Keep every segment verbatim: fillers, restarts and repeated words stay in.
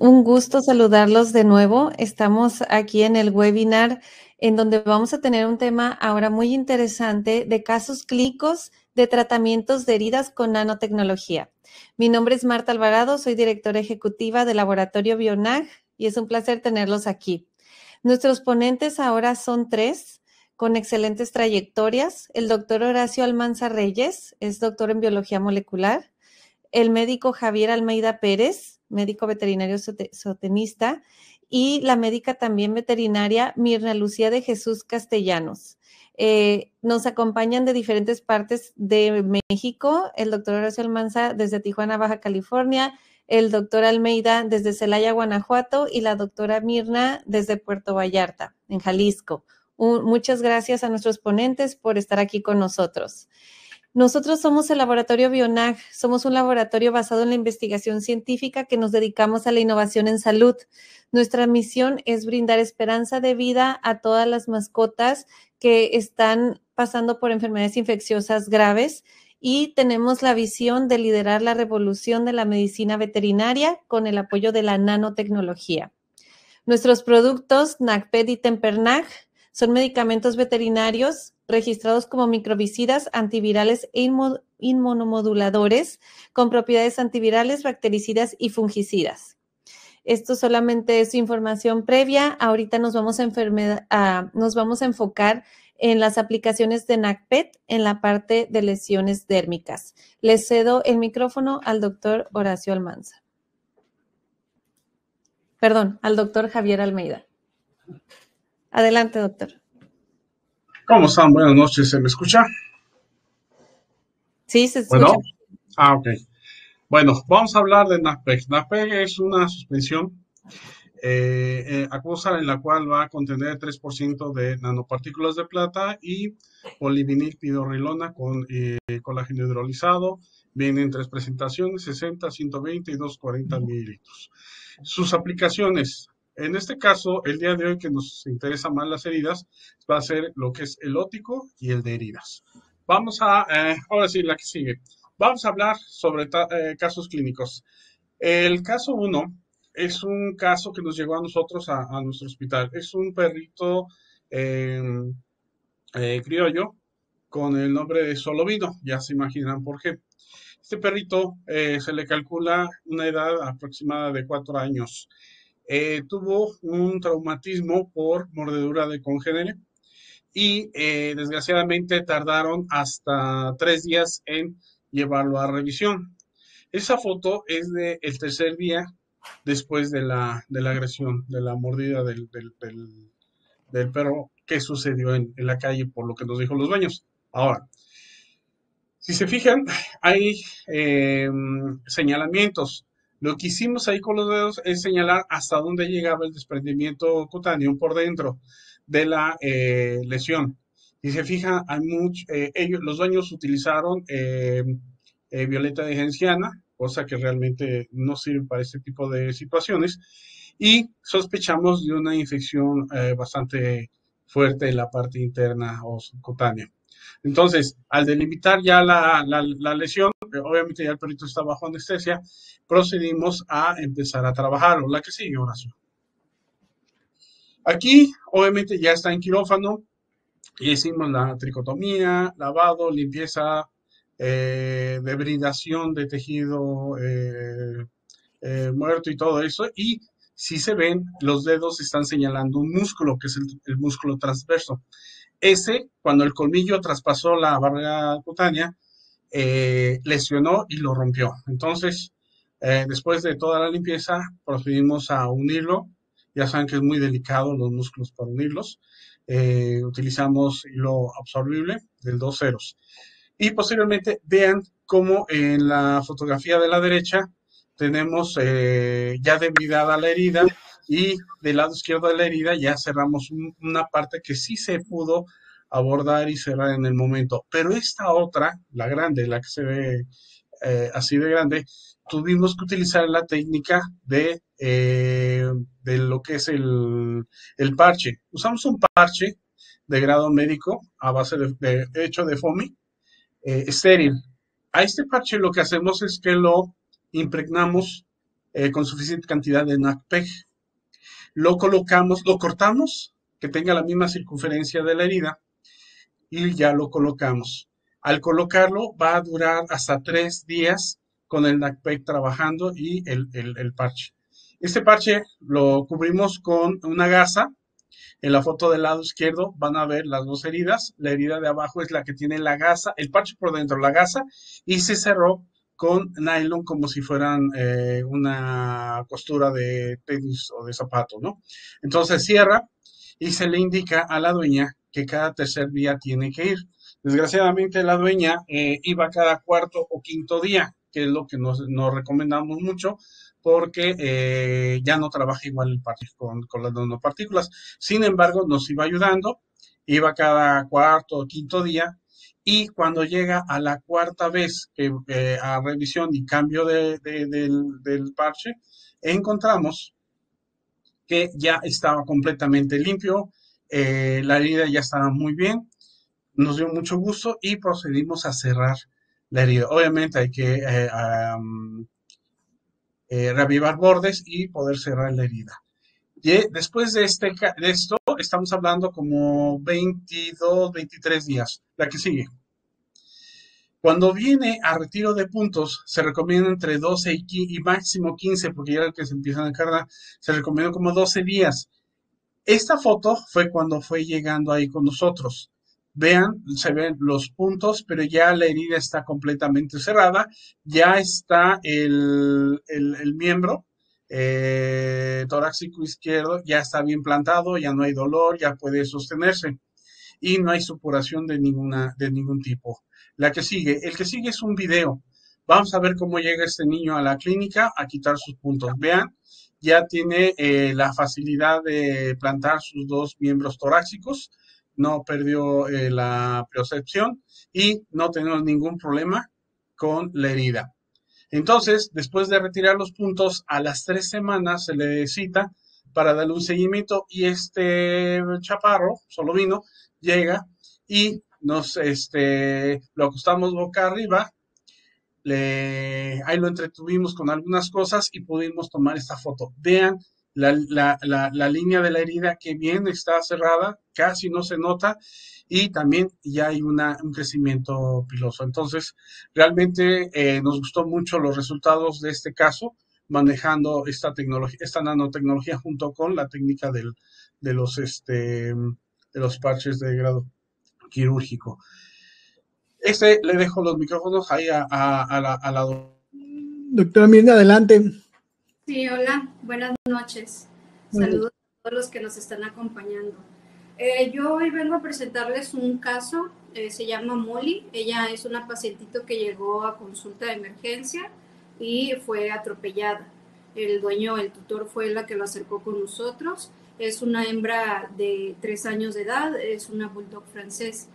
Un gusto saludarlos de nuevo. Estamos aquí en el webinar en donde vamos a tener un tema ahora muy interesante de casos clínicos de tratamientos de heridas con nanotecnología. Mi nombre es Marta Alvarado, soy directora ejecutiva del Laboratorio Bionag y es un placer tenerlos aquí. Nuestros ponentes ahora son tres con excelentes trayectorias. El doctor Horacio Almanza Reyes es doctor en biología molecular. El médico Javier Almeida Pérez, médico veterinario zootecnista, y la médica también veterinaria Mirna Lucía de Jesús Castellanos. Eh, nos acompañan de diferentes partes de México, el doctor Horacio Almanza desde Tijuana, Baja California, el doctor Almeida desde Celaya, Guanajuato, y la doctora Mirna desde Puerto Vallarta, en Jalisco. Un, muchas gracias a nuestros ponentes por estar aquí con nosotros. Nosotros somos el Laboratorio Bionag, somos un laboratorio basado en la investigación científica que nos dedicamos a la innovación en salud. Nuestra misión es brindar esperanza de vida a todas las mascotas que están pasando por enfermedades infecciosas graves y tenemos la visión de liderar la revolución de la medicina veterinaria con el apoyo de la nanotecnología. Nuestros productos, NACPET y TemperNag, son medicamentos veterinarios registrados como microvicidas, antivirales e inmunomoduladores con propiedades antivirales, bactericidas y fungicidas. Esto solamente es información previa. Ahorita nos vamos a, enfermedad, ah, nos vamos a enfocar en las aplicaciones de NACPET en la parte de lesiones dérmicas. Les cedo el micrófono al doctor Horacio Almanza. Perdón, al doctor Javier Almeida. Adelante, doctor. ¿Cómo están? Buenas noches. ¿Se me escucha? Sí, se escucha. Bueno, ah, ok. Bueno, vamos a hablar de NAPEG. NAPEG es una suspensión eh, eh, acuosa en la cual va a contener tres por ciento de nanopartículas de plata y polivinil pidorrilona con eh, colágeno hidrolizado. Vienen tres presentaciones, sesenta, ciento veinte y doscientos cuarenta mililitros. Sus aplicaciones. En este caso, el día de hoy que nos interesa más las heridas, va a ser lo que es el ótico y el de heridas. Vamos a, eh, ahora sí, la que sigue. Vamos a hablar sobre eh, casos clínicos. El caso uno es un caso que nos llegó a nosotros, a, a nuestro hospital. Es un perrito eh, eh, criollo con el nombre de Solovino. Ya se imaginan por qué. Este perrito eh, se le calcula una edad aproximada de cuatro años. Eh, tuvo un traumatismo por mordedura de congénere y eh, desgraciadamente tardaron hasta tres días en llevarlo a revisión. Esa foto es del de tercer día después de la, de la agresión, de la mordida del, del, del, del perro que sucedió en, en la calle, por lo que nos dijo los dueños. Ahora, si se fijan, hay eh, señalamientos. Lo que hicimos ahí con los dedos es señalar hasta dónde llegaba el desprendimiento cutáneo por dentro de la eh, lesión. Si se fijan, hay mucho, eh, ellos, los dueños utilizaron eh, eh, violeta de genciana, cosa que realmente no sirve para este tipo de situaciones, y sospechamos de una infección eh, bastante fuerte en la parte interna o subcutánea. Entonces, al delimitar ya la, la, la lesión, obviamente ya el perrito está bajo anestesia, procedimos a empezar a trabajar. La que sigue, Horacio. Aquí, obviamente, ya está en quirófano. Y hicimos la tricotomía, lavado, limpieza, eh, debridación de tejido eh, eh, muerto y todo eso. Y si se ven, los dedos están señalando un músculo, que es el, el músculo transverso. Ese, cuando el colmillo traspasó la barrera cutánea, eh, lesionó y lo rompió. Entonces, eh, después de toda la limpieza, procedimos a unirlo. Ya saben que es muy delicado los músculos para unirlos. Eh, utilizamos hilo absorbible del dos ceros. Y posteriormente, vean cómo en la fotografía de la derecha tenemos eh, ya debridada la herida. Y del lado izquierdo de la herida ya cerramos un, una parte que sí se pudo abordar y cerrar en el momento. Pero esta otra, la grande, la que se ve eh, así de grande, tuvimos que utilizar la técnica de, eh, de lo que es el, el parche. Usamos un parche de grado médico a base de, de hecho de Foamy, eh, estéril. A este parche lo que hacemos es que lo impregnamos eh, con suficiente cantidad de NACPEG. Lo colocamos, lo cortamos, que tenga la misma circunferencia de la herida, y ya lo colocamos. Al colocarlo va a durar hasta tres días con el NACPEG trabajando y el, el, el parche. Este parche lo cubrimos con una gasa. En la foto del lado izquierdo van a ver las dos heridas. La herida de abajo es la que tiene la gasa, el parche por dentro, la gasa, y se cerró con nylon como si fueran eh, una costura de tenis o de zapato, ¿no? Entonces cierra y se le indica a la dueña que cada tercer día tiene que ir. Desgraciadamente la dueña eh, iba cada cuarto o quinto día, que es lo que nos, nos recomendamos mucho, porque eh, ya no trabaja igual el parche con, con las nanopartículas. Sin embargo, nos iba ayudando, iba cada cuarto o quinto día, y cuando llega a la cuarta vez que, eh, a revisión y cambio de, de, de, del, del parche, encontramos que ya estaba completamente limpio, eh, la herida ya estaba muy bien, nos dio mucho gusto y procedimos a cerrar la herida. Obviamente hay que eh, um, eh, reavivar bordes y poder cerrar la herida. Y después de, este, de esto, estamos hablando como veintidós, veintitrés días. La que sigue. Cuando viene a retiro de puntos, se recomienda entre doce y, y máximo quince, porque ya que se empiezan a encargar, se recomienda como doce días. Esta foto fue cuando fue llegando ahí con nosotros. Vean, se ven los puntos, pero ya la herida está completamente cerrada. Ya está el, el, el miembro eh, torácico izquierdo, ya está bien plantado, ya no hay dolor, ya puede sostenerse. Y no hay supuración de, ninguna, de ningún tipo. La que sigue, el que sigue es un video. Vamos a ver cómo llega este niño a la clínica a quitar sus puntos. Vean, ya tiene eh, la facilidad de plantar sus dos miembros torácicos. No perdió eh, la percepción y no tenemos ningún problema con la herida. Entonces, después de retirar los puntos, a las tres semanas se le cita para darle un seguimiento y este chaparro, Solovino, llega y nos este, lo acostamos boca arriba. Le, ahí lo entretuvimos con algunas cosas y pudimos tomar esta foto. Vean la, la, la, la línea de la herida que bien está cerrada, casi no se nota y también ya hay una, un crecimiento piloso. Entonces, realmente eh, nos gustó mucho los resultados de este caso, manejando esta tecnología, esta nanotecnología junto con la técnica del, de los este de los parches de grado quirúrgico. Este le dejo los micrófonos ahí a, a, a, la, a la doctora. Doctora Mirna, adelante. Sí, hola, buenas noches. Saludos a todos los que nos están acompañando. Eh, yo hoy vengo a presentarles un caso, eh, se llama Moli. Ella es una pacientito que llegó a consulta de emergencia y fue atropellada. El dueño, el tutor, fue la que lo acercó con nosotros. Es una hembra de tres años de edad, es una bulldog francés.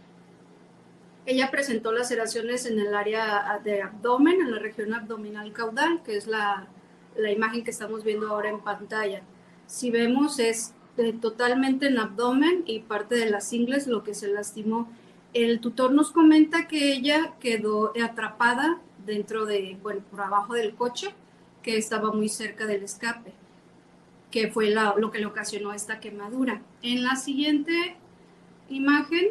Ella presentó laceraciones en el área de abdomen, en la región abdominal caudal, que es la, la imagen que estamos viendo ahora en pantalla. Si vemos, es de, totalmente en abdomen y parte de las ingles lo que se lastimó. El tutor nos comenta que ella quedó atrapada dentro de, bueno, por abajo del coche, que estaba muy cerca del escape, que fue la, lo que le ocasionó esta quemadura. En la siguiente imagen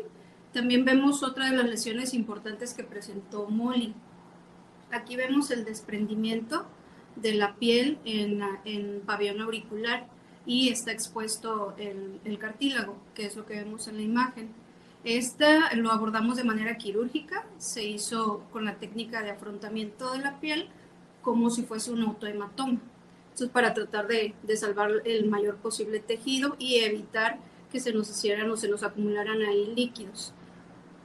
también vemos otra de las lesiones importantes que presentó Moli. Aquí vemos el desprendimiento de la piel en, en pabellón auricular y está expuesto el, el cartílago, que es lo que vemos en la imagen. Esta lo abordamos de manera quirúrgica, se hizo con la técnica de afrontamiento de la piel como si fuese un autohematoma. Eso es para tratar de, de salvar el mayor posible tejido y evitar que se nos hicieran o se nos acumularan ahí líquidos.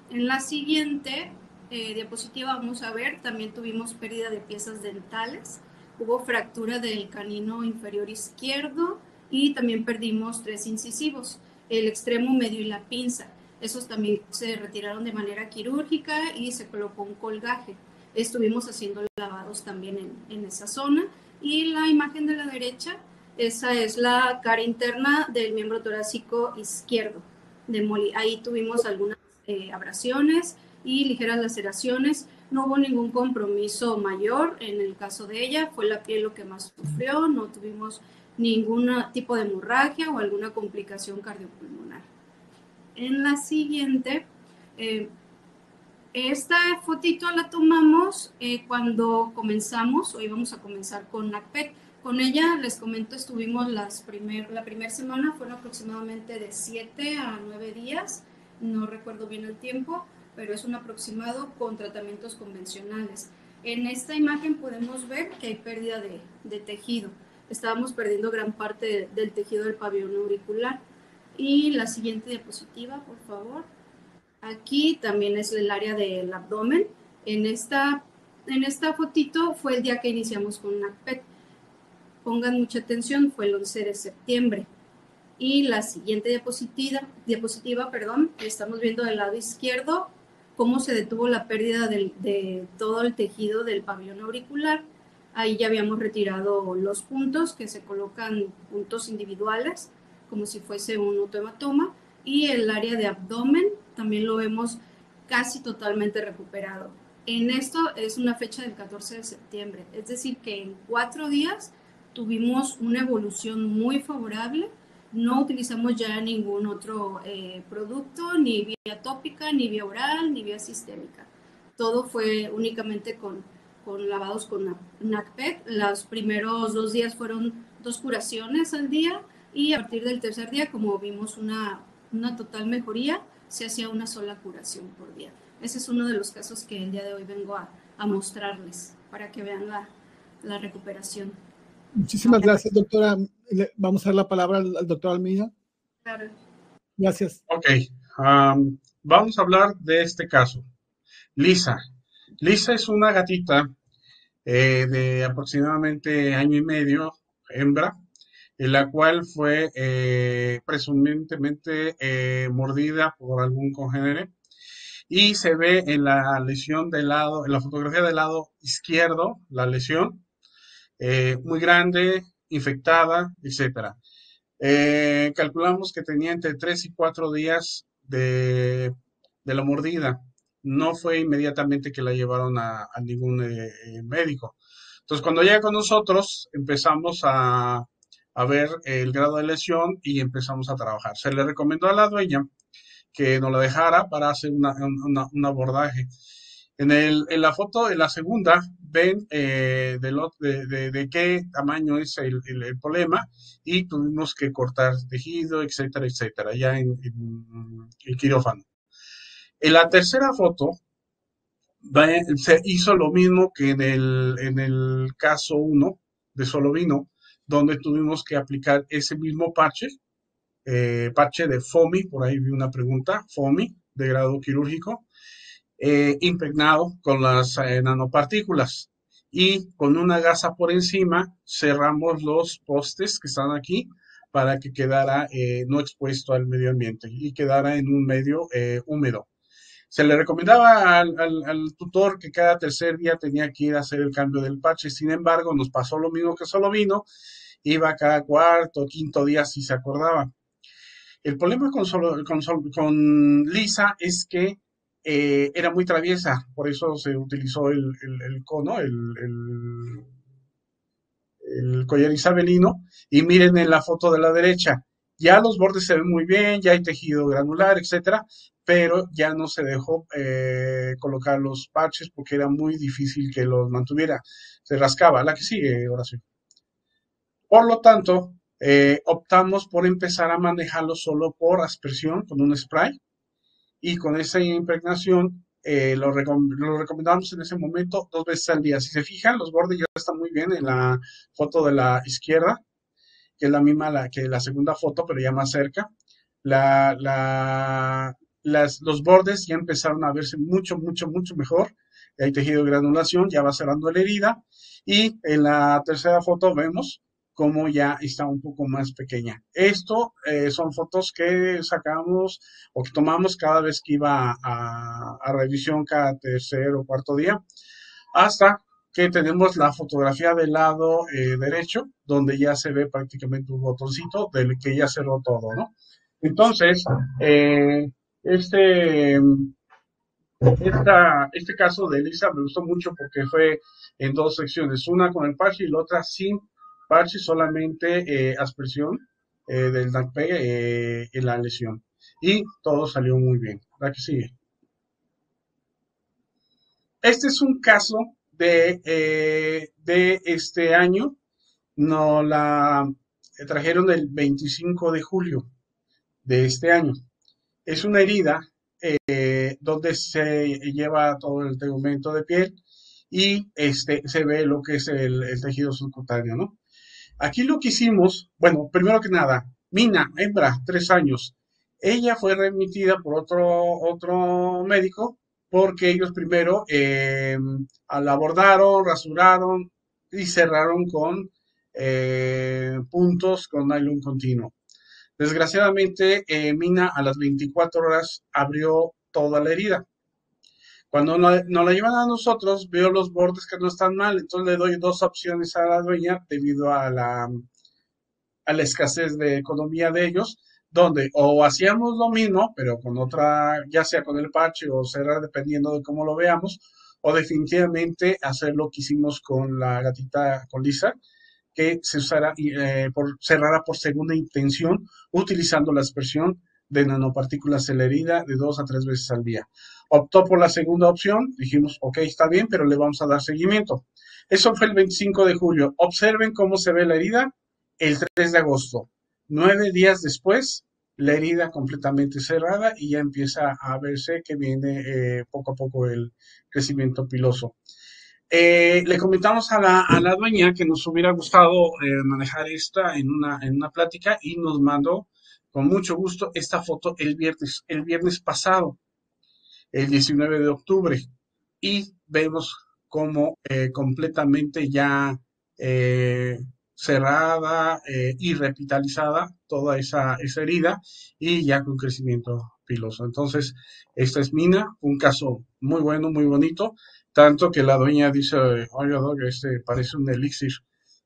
En la siguiente eh, diapositiva vamos a ver, también tuvimos pérdida de piezas dentales, hubo fractura del canino inferior izquierdo y también perdimos tres incisivos, el extremo medio y la pinza. Esos también se retiraron de manera quirúrgica y se colocó un colgaje. Estuvimos haciendo lavados también en, en esa zona. Y la imagen de la derecha, esa es la cara interna del miembro torácico izquierdo de Moli. Ahí tuvimos algunas eh, abrasiones y ligeras laceraciones. No hubo ningún compromiso mayor en el caso de ella, fue la piel lo que más sufrió, no tuvimos ningún tipo de hemorragia o alguna complicación cardiopulmonar. En la siguiente, eh, esta fotito la tomamos eh, cuando comenzamos, hoy vamos a comenzar con NACPET. Con ella, les comento, estuvimos las primer, la primera semana, fueron aproximadamente de siete a nueve días, no recuerdo bien el tiempo, pero es un aproximado con tratamientos convencionales. En esta imagen podemos ver que hay pérdida de, de tejido. Estábamos perdiendo gran parte de, del tejido del pabellón auricular. Y la siguiente diapositiva, por favor. Aquí también es el área del abdomen. En esta, en esta fotito fue el día que iniciamos con NACPET. Pongan mucha atención, fue el once de septiembre. Y la siguiente diapositiva, diapositiva perdón, estamos viendo del lado izquierdo cómo se detuvo la pérdida de, de todo el tejido del pabellón auricular. Ahí ya habíamos retirado los puntos, que se colocan puntos individuales, como si fuese un autohematoma. Y el área de abdomen también lo vemos casi totalmente recuperado. En esto es una fecha del catorce de septiembre, es decir que en cuatro días tuvimos una evolución muy favorable. No utilizamos ya ningún otro eh, producto, ni vía tópica, ni vía oral, ni vía sistémica. Todo fue únicamente con, con lavados con NACPET. Los primeros dos días fueron dos curaciones al día y a partir del tercer día, como vimos una, una total mejoría, se hacía una sola curación por día. Ese es uno de los casos que el día de hoy vengo a, a mostrarles para que vean la, la recuperación. Muchísimas gracias, doctora. Vamos a dar la palabra al, al doctor Almeida. Claro. Gracias. Ok. Um, vamos a hablar de este caso. Lisa. Lisa es una gatita eh, de aproximadamente año y medio, hembra, en la cual fue eh, presumientemente eh, mordida por algún congénere y se ve en la lesión del lado, en la fotografía del lado izquierdo, la lesión. Eh, muy grande, infectada, etcétera. Eh, calculamos que tenía entre tres y cuatro días de, de la mordida. No fue inmediatamente que la llevaron a, a ningún eh, médico. Entonces, cuando llega con nosotros, empezamos a, a ver el grado de lesión y empezamos a trabajar. Se le recomendó a la dueña que nos la dejara para hacer una, una, un abordaje. En, el, en la foto, en la segunda, ven eh, de, lo, de, de, de qué tamaño es el, el, el problema y tuvimos que cortar tejido, etcétera, etcétera, ya en el quirófano. En la tercera foto, eh, se hizo lo mismo que en el, en el caso uno de Solovino, donde tuvimos que aplicar ese mismo parche, eh, parche de Foamy, por ahí vi una pregunta, Foamy, de grado quirúrgico, Eh, impregnado con las eh, nanopartículas y con una gasa por encima cerramos los postes que están aquí para que quedara eh, no expuesto al medio ambiente y quedara en un medio eh, húmedo. Se le recomendaba al, al, al tutor que cada tercer día tenía que ir a hacer el cambio del parche, sin embargo nos pasó lo mismo que Solovino, iba cada cuarto o quinto día si se acordaba. El problema con, Sol, con, Sol, con Lisa es que Eh, era muy traviesa, por eso se utilizó el, el, el cono, el, el, el collar isabelino, y miren en la foto de la derecha, ya los bordes se ven muy bien, ya hay tejido granular, etcétera, pero ya no se dejó eh, colocar los parches porque era muy difícil que los mantuviera, se rascaba. La que sigue, Horacio. Por lo tanto, eh, optamos por empezar a manejarlo solo por aspersión con un spray, y con esa impregnación eh, lo, recom lo recomendamos en ese momento dos veces al día. Si se fijan, los bordes ya están muy bien en la foto de la izquierda, que es la misma la, que la segunda foto, pero ya más cerca. La, la, las, los bordes ya empezaron a verse mucho, mucho, mucho mejor. Hay tejido de granulación, ya va cerrando la herida. Y en la tercera foto vemos como ya está un poco más pequeña. Esto eh, son fotos que sacamos o que tomamos cada vez que iba a, a, a revisión cada tercer o cuarto día, hasta que tenemos la fotografía del lado eh, derecho, donde ya se ve prácticamente un botoncito del que ya cerró todo, ¿no? Entonces, eh, este Esta, este caso de Lisa me gustó mucho porque fue en dos secciones, una con el parche y la otra sin parche, solamente eh, aspersión eh, del NACPET eh, en la lesión. Y todo salió muy bien. La que sigue. Este es un caso de, eh, de este año. Nos la trajeron el veinticinco de julio de este año. Es una herida eh, donde se lleva todo el tegumento de piel y este, se ve lo que es el, el tejido subcutáneo, ¿no? Aquí lo que hicimos, bueno, primero que nada, Mina, hembra, tres años. Ella fue remitida por otro, otro médico porque ellos primero eh, la abordaron, rasuraron y cerraron con eh, puntos con nylon continuo. Desgraciadamente, eh, Mina a las veinticuatro horas abrió toda la herida. Cuando nos la, la llevan a nosotros, veo los bordes que no están mal, entonces le doy dos opciones a la dueña debido a la, a la escasez de economía de ellos, donde o hacíamos lo mismo, pero con otra, ya sea con el parche o cerrar, dependiendo de cómo lo veamos, o definitivamente hacer lo que hicimos con la gatita, con Lisa, que se usara, eh, por, cerrara por segunda intención, utilizando la aspersión de nanopartículas en la herida de dos a tres veces al día. Optó por la segunda opción, dijimos, ok, está bien, pero le vamos a dar seguimiento. Eso fue el veinticinco de julio. Observen cómo se ve la herida el tres de agosto. Nueve días después, la herida completamente cerrada y ya empieza a verse que viene eh, poco a poco el crecimiento piloso. Eh, le comentamos a la, a la dueña que nos hubiera gustado eh, manejar esta en una, en una plática y nos mandó con mucho gusto esta foto el viernes, el viernes pasado, el diecinueve de octubre, y vemos como eh, completamente ya eh, cerrada eh, y revitalizada toda esa, esa herida y ya con crecimiento piloso. Entonces, esta es Mina, un caso muy bueno, muy bonito, tanto que la dueña dice, oiga, este parece un elixir.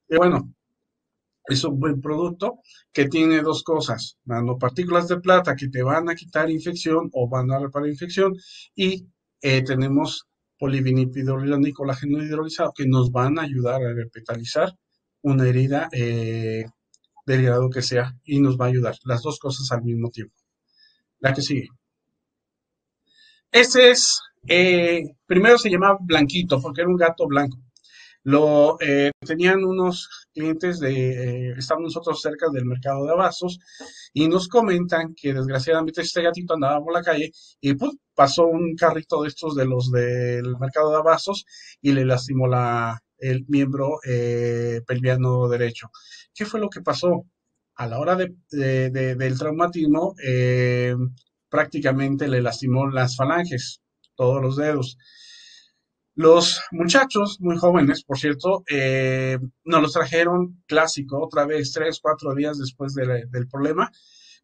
Y bueno, es un buen producto que tiene dos cosas, nanopartículas de plata que te van a quitar infección o van a reparar infección, y eh, tenemos polivinilpidolilano y colágeno hidrolizado que nos van a ayudar a revitalizar una herida eh, del grado que sea y nos va a ayudar, las dos cosas al mismo tiempo. La que sigue. Este es, eh, primero se llamaba Blanquito porque era un gato blanco. Lo eh, tenían unos clientes de, eh, estábamos nosotros cerca del mercado de abastos y nos comentan que desgraciadamente este gatito andaba por la calle y ¡pum! Pasó un carrito de estos de los del mercado de abastos y le lastimó la, el miembro eh, pelviano derecho. ¿Qué fue lo que pasó? A la hora de, de, de, del traumatismo eh, prácticamente le lastimó las falanges, todos los dedos. Los muchachos, muy jóvenes, por cierto, eh, nos los trajeron clásico, otra vez, tres, cuatro días después de la, del problema,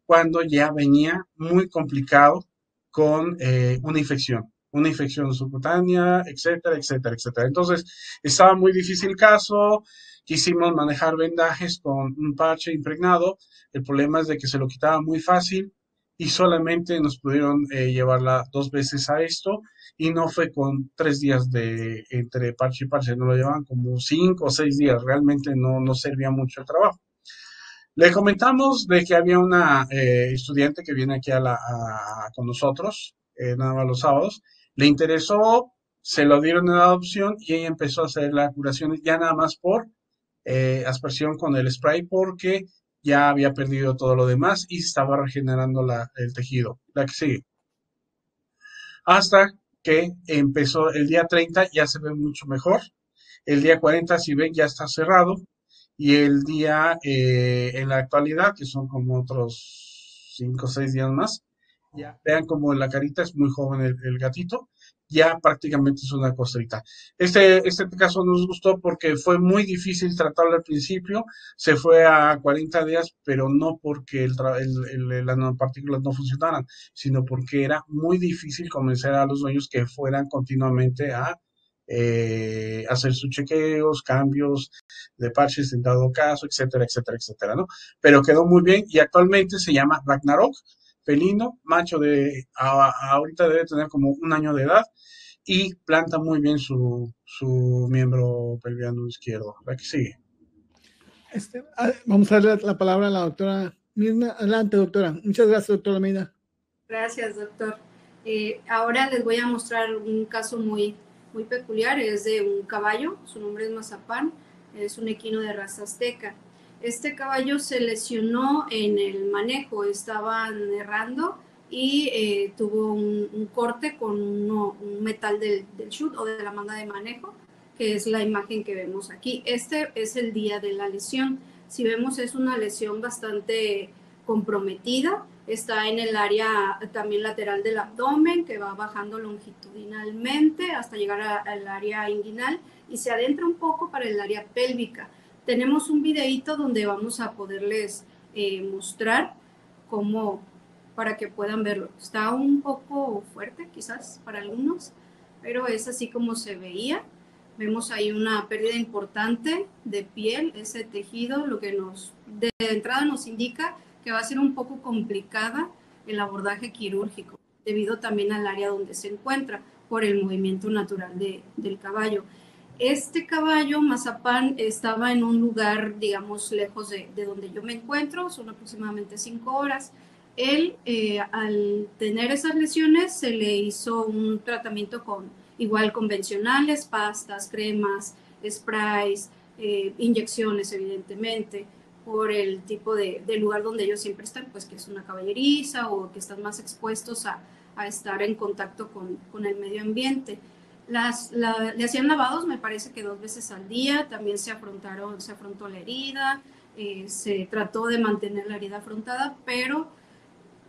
cuando ya venía muy complicado con eh, una infección, una infección subcutánea, etcétera, etcétera, etcétera. Entonces, estaba muy difícil el caso, quisimos manejar vendajes con un parche impregnado, el problema es de que se lo quitaba muy fácil, y solamente nos pudieron eh, llevarla dos veces a esto, y no fue con tres días de entre parche y parche, no lo llevaban como cinco o seis días, realmente no, no servía mucho el trabajo. Le comentamos de que había una eh, estudiante que viene aquí a la, a, con nosotros, eh, nada más los sábados, le interesó, se lo dieron en adopción y ella empezó a hacer la curación ya nada más por eh, aspersión con el spray porque ya había perdido todo lo demás y estaba regenerando la, el tejido. La que sigue. Hasta que empezó el día treinta, ya se ve mucho mejor. El día cuarenta, si ven, ya está cerrado. Y el día eh, en la actualidad, que son como otros cinco o seis días más, ya vean como en la carita es muy joven el, el gatito, ya prácticamente es una costrita. Este, este caso nos gustó porque fue muy difícil tratarlo al principio, se fue a cuarenta días, pero no porque el, el, el, las nanopartículas no funcionaran, sino porque era muy difícil convencer a los dueños que fueran continuamente a eh, hacer sus chequeos, cambios de parches en dado caso, etcétera, etcétera, etcétera, ¿no? Pero quedó muy bien y actualmente se llama Ragnarok. felino, macho de a, ahorita debe tener como un año de edad y planta muy bien su, su miembro pelviano izquierdo. La que sigue. Este, vamos a darle la palabra a la doctora Mirna. Adelante, doctora. Muchas gracias, doctora Almeida. Gracias, doctor. Eh, ahora les voy a mostrar un caso muy, muy peculiar. Es de un caballo, su nombre es Mazapán, es un equino de raza azteca. Este caballo se lesionó en el manejo, estaban errando y eh, tuvo un, un corte con uno, un metal del, del chute o de la manga de manejo, que es la imagen que vemos aquí. Este es el día de la lesión. Si vemos, es una lesión bastante comprometida. Está en el área también lateral del abdomen, que va bajando longitudinalmente hasta llegar a, al área inguinal y se adentra un poco para el área pélvica. Tenemos un videíto donde vamos a poderles eh, mostrar cómo, para que puedan verlo. Está un poco fuerte quizás para algunos, pero es así como se veía. Vemos ahí una pérdida importante de piel, ese tejido, lo que nos de entrada nos indica que va a ser un poco complicada el abordaje quirúrgico, debido también al área donde se encuentra, por el movimiento natural de, del caballo. Este caballo, Mazapán, estaba en un lugar, digamos, lejos de, de donde yo me encuentro, son aproximadamente cinco horas. Él, eh, al tener esas lesiones, se le hizo un tratamiento con, igual convencionales, pastas, cremas, sprays, eh, inyecciones, evidentemente, por el tipo de, de lugar donde ellos siempre están, pues que es una caballeriza o que están más expuestos a, a estar en contacto con, con el medio ambiente. Las, la, le hacían lavados, me parece que dos veces al día, también se, afrontaron, se afrontó la herida, eh, se trató de mantener la herida afrontada, pero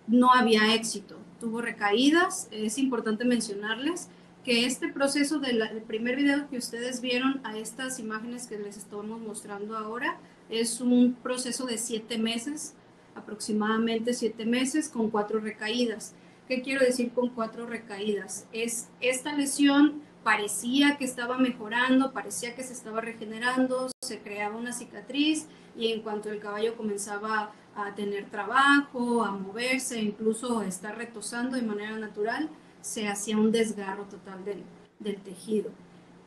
no había éxito, tuvo recaídas. Es importante mencionarles que este proceso del de primer video que ustedes vieron a estas imágenes que les estamos mostrando ahora, es un proceso de siete meses, aproximadamente siete meses, con cuatro recaídas. ¿Qué quiero decir con cuatro recaídas? Es esta lesión parecía que estaba mejorando, parecía que se estaba regenerando, se creaba una cicatriz y en cuanto el caballo comenzaba a tener trabajo, a moverse, incluso a estar retozando de manera natural, se hacía un desgarro total del, del tejido.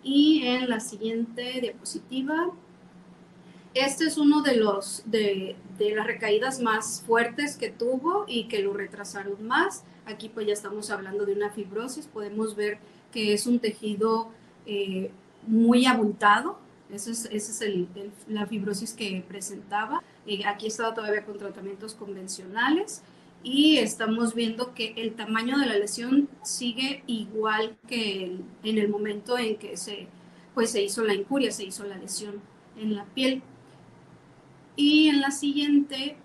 Y en la siguiente diapositiva, este es uno de, los, de, de las recaídas más fuertes que tuvo y que lo retrasaron más. Aquí pues ya estamos hablando de una fibrosis, podemos ver que es un tejido eh, muy abultado, esa es, ese es el, el, la fibrosis que presentaba. Eh, aquí estaba todavía con tratamientos convencionales y estamos viendo que el tamaño de la lesión sigue igual que el, en el momento en que se, pues, se hizo la injuria, se hizo la lesión en la piel. Y en la siguiente,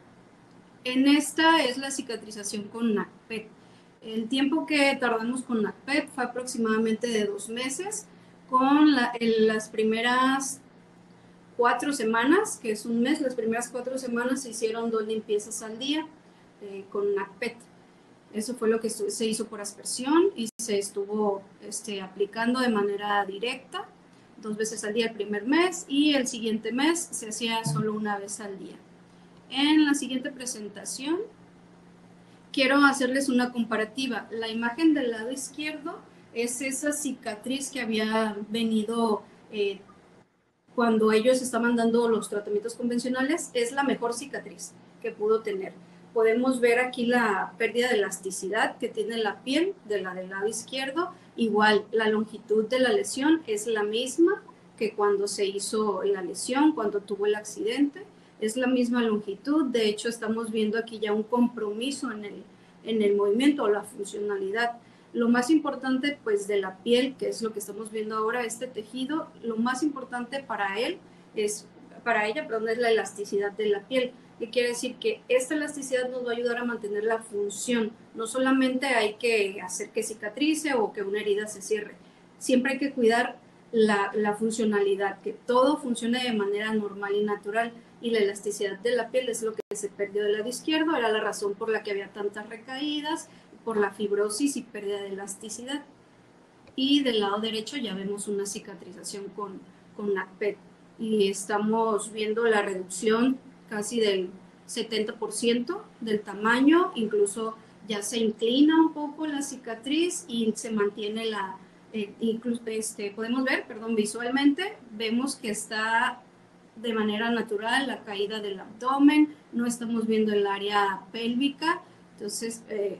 en esta es la cicatrización con NACPET. El tiempo que tardamos con NACPET fue aproximadamente de dos meses, con la, en las primeras cuatro semanas, que es un mes, las primeras cuatro semanas se hicieron dos limpiezas al día eh, con NACPET. Eso fue lo que se hizo por aspersión y se estuvo este, aplicando de manera directa, dos veces al día el primer mes y el siguiente mes se hacía solo una vez al día. En la siguiente presentación quiero hacerles una comparativa. La imagen del lado izquierdo es esa cicatriz que había venido eh, cuando ellos estaban dando los tratamientos convencionales, es la mejor cicatriz que pudo tener. Podemos ver aquí la pérdida de elasticidad que tiene la piel de la del lado izquierdo. Igual, la longitud de la lesión es la misma que cuando se hizo la lesión, cuando tuvo el accidente. Es la misma longitud. De hecho, estamos viendo aquí ya un compromiso en el, en el movimiento o la funcionalidad. Lo más importante, pues, de la piel, que es lo que estamos viendo ahora, este tejido, lo más importante para él es, para ella, perdón, es la elasticidad de la piel. Que quiere decir que esta elasticidad nos va a ayudar a mantener la función. No solamente hay que hacer que cicatrice o que una herida se cierre. Siempre hay que cuidar la, la funcionalidad, que todo funcione de manera normal y natural. Y la elasticidad de la piel es lo que se perdió del lado izquierdo. Era la razón por la que había tantas recaídas, por la fibrosis y pérdida de elasticidad. Y del lado derecho ya vemos una cicatrización con, con NACPET. Y estamos viendo la reducción casi del setenta por ciento del tamaño, incluso ya se inclina un poco la cicatriz y se mantiene la, eh, incluso este, podemos ver, perdón, visualmente, vemos que está de manera natural la caída del abdomen, no estamos viendo el área pélvica, entonces eh,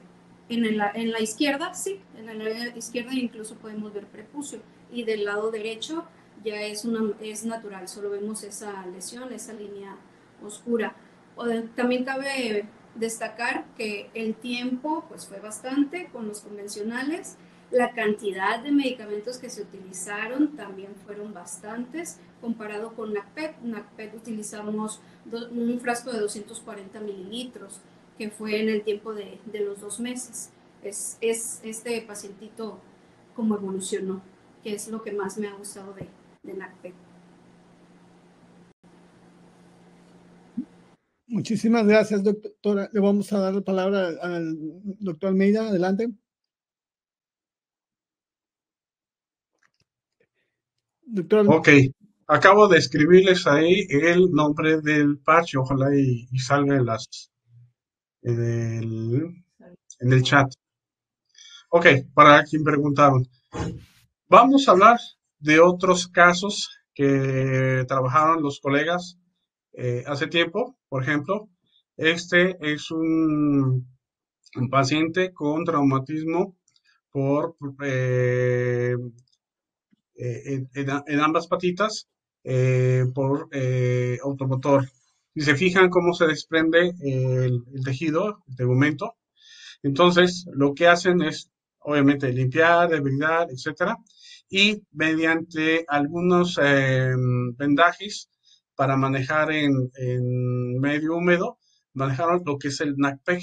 en, el, en la izquierda, sí, en el área izquierda incluso podemos ver prepucio, y del lado derecho ya es, una, es natural, solo vemos esa lesión, esa línea oscura. O de, también cabe destacar que el tiempo pues, fue bastante con los convencionales, la cantidad de medicamentos que se utilizaron también fueron bastantes, comparado con NACPET. NACPET utilizamos do, un frasco de doscientos cuarenta mililitros, que fue en el tiempo de, de los dos meses. Es, es este pacientito como evolucionó, que es lo que más me ha gustado de, de NACPET. Muchísimas gracias, doctora. Le vamos a dar la palabra al doctor Almeida. Adelante. Doctor Almeida. Ok. Acabo de escribirles ahí el nombre del parche. Ojalá y, y salga en, las, en, el, en el chat. Ok, para quien preguntaron. Vamos a hablar de otros casos que trabajaron los colegas Eh, hace tiempo. Por ejemplo, este es un, un paciente con traumatismo por, eh, en, en ambas patitas eh, por eh, automotor. Si se fijan cómo se desprende el, el tejido, el tegumento, entonces lo que hacen es obviamente limpiar, debridar, etcétera, y mediante algunos eh, vendajes para manejar en, en medio húmedo, manejaron lo que es el NACPEG,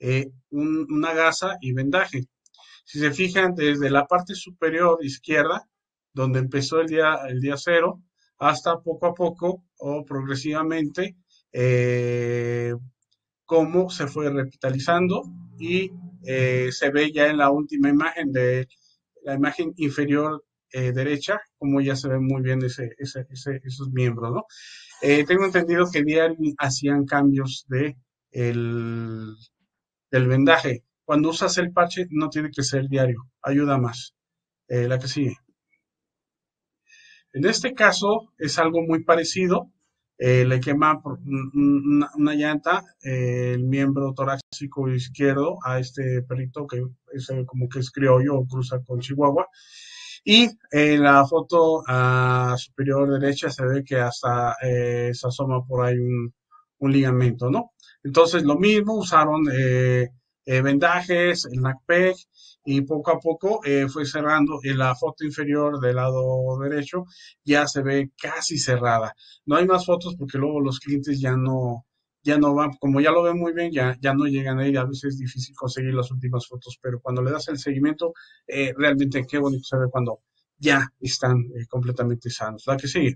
eh, un, una gasa y vendaje. Si se fijan, desde la parte superior izquierda, donde empezó el día, el día cero, hasta poco a poco o progresivamente, eh, cómo se fue revitalizando y eh, se ve ya en la última imagen, de la imagen inferior Eh, derecha, como ya se ven muy bien ese, ese, ese, esos miembros, ¿no? Eh, tengo entendido que diario hacían cambios de el, del vendaje. Cuando usas el parche, no tiene que ser diario, ayuda más. Eh, la que sigue. En este caso, es algo muy parecido. Eh, le quema por una, una llanta eh, el miembro torácico izquierdo a este perrito que es eh, como que es criollo o cruza con Chihuahua. Y en la foto uh, superior derecha se ve que hasta eh, se asoma por ahí un, un ligamento, ¿no? Entonces, lo mismo, usaron eh, eh, vendajes, el NACPEG, y poco a poco eh, fue cerrando. En la foto inferior del lado derecho ya se ve casi cerrada. No hay más fotos porque luego los clientes ya no, ya no van, como ya lo ven muy bien, ya, ya no llegan ahí, a veces es difícil conseguir las últimas fotos, pero cuando le das el seguimiento, eh, realmente qué bonito se ve cuando ya están eh, completamente sanos. La que sigue.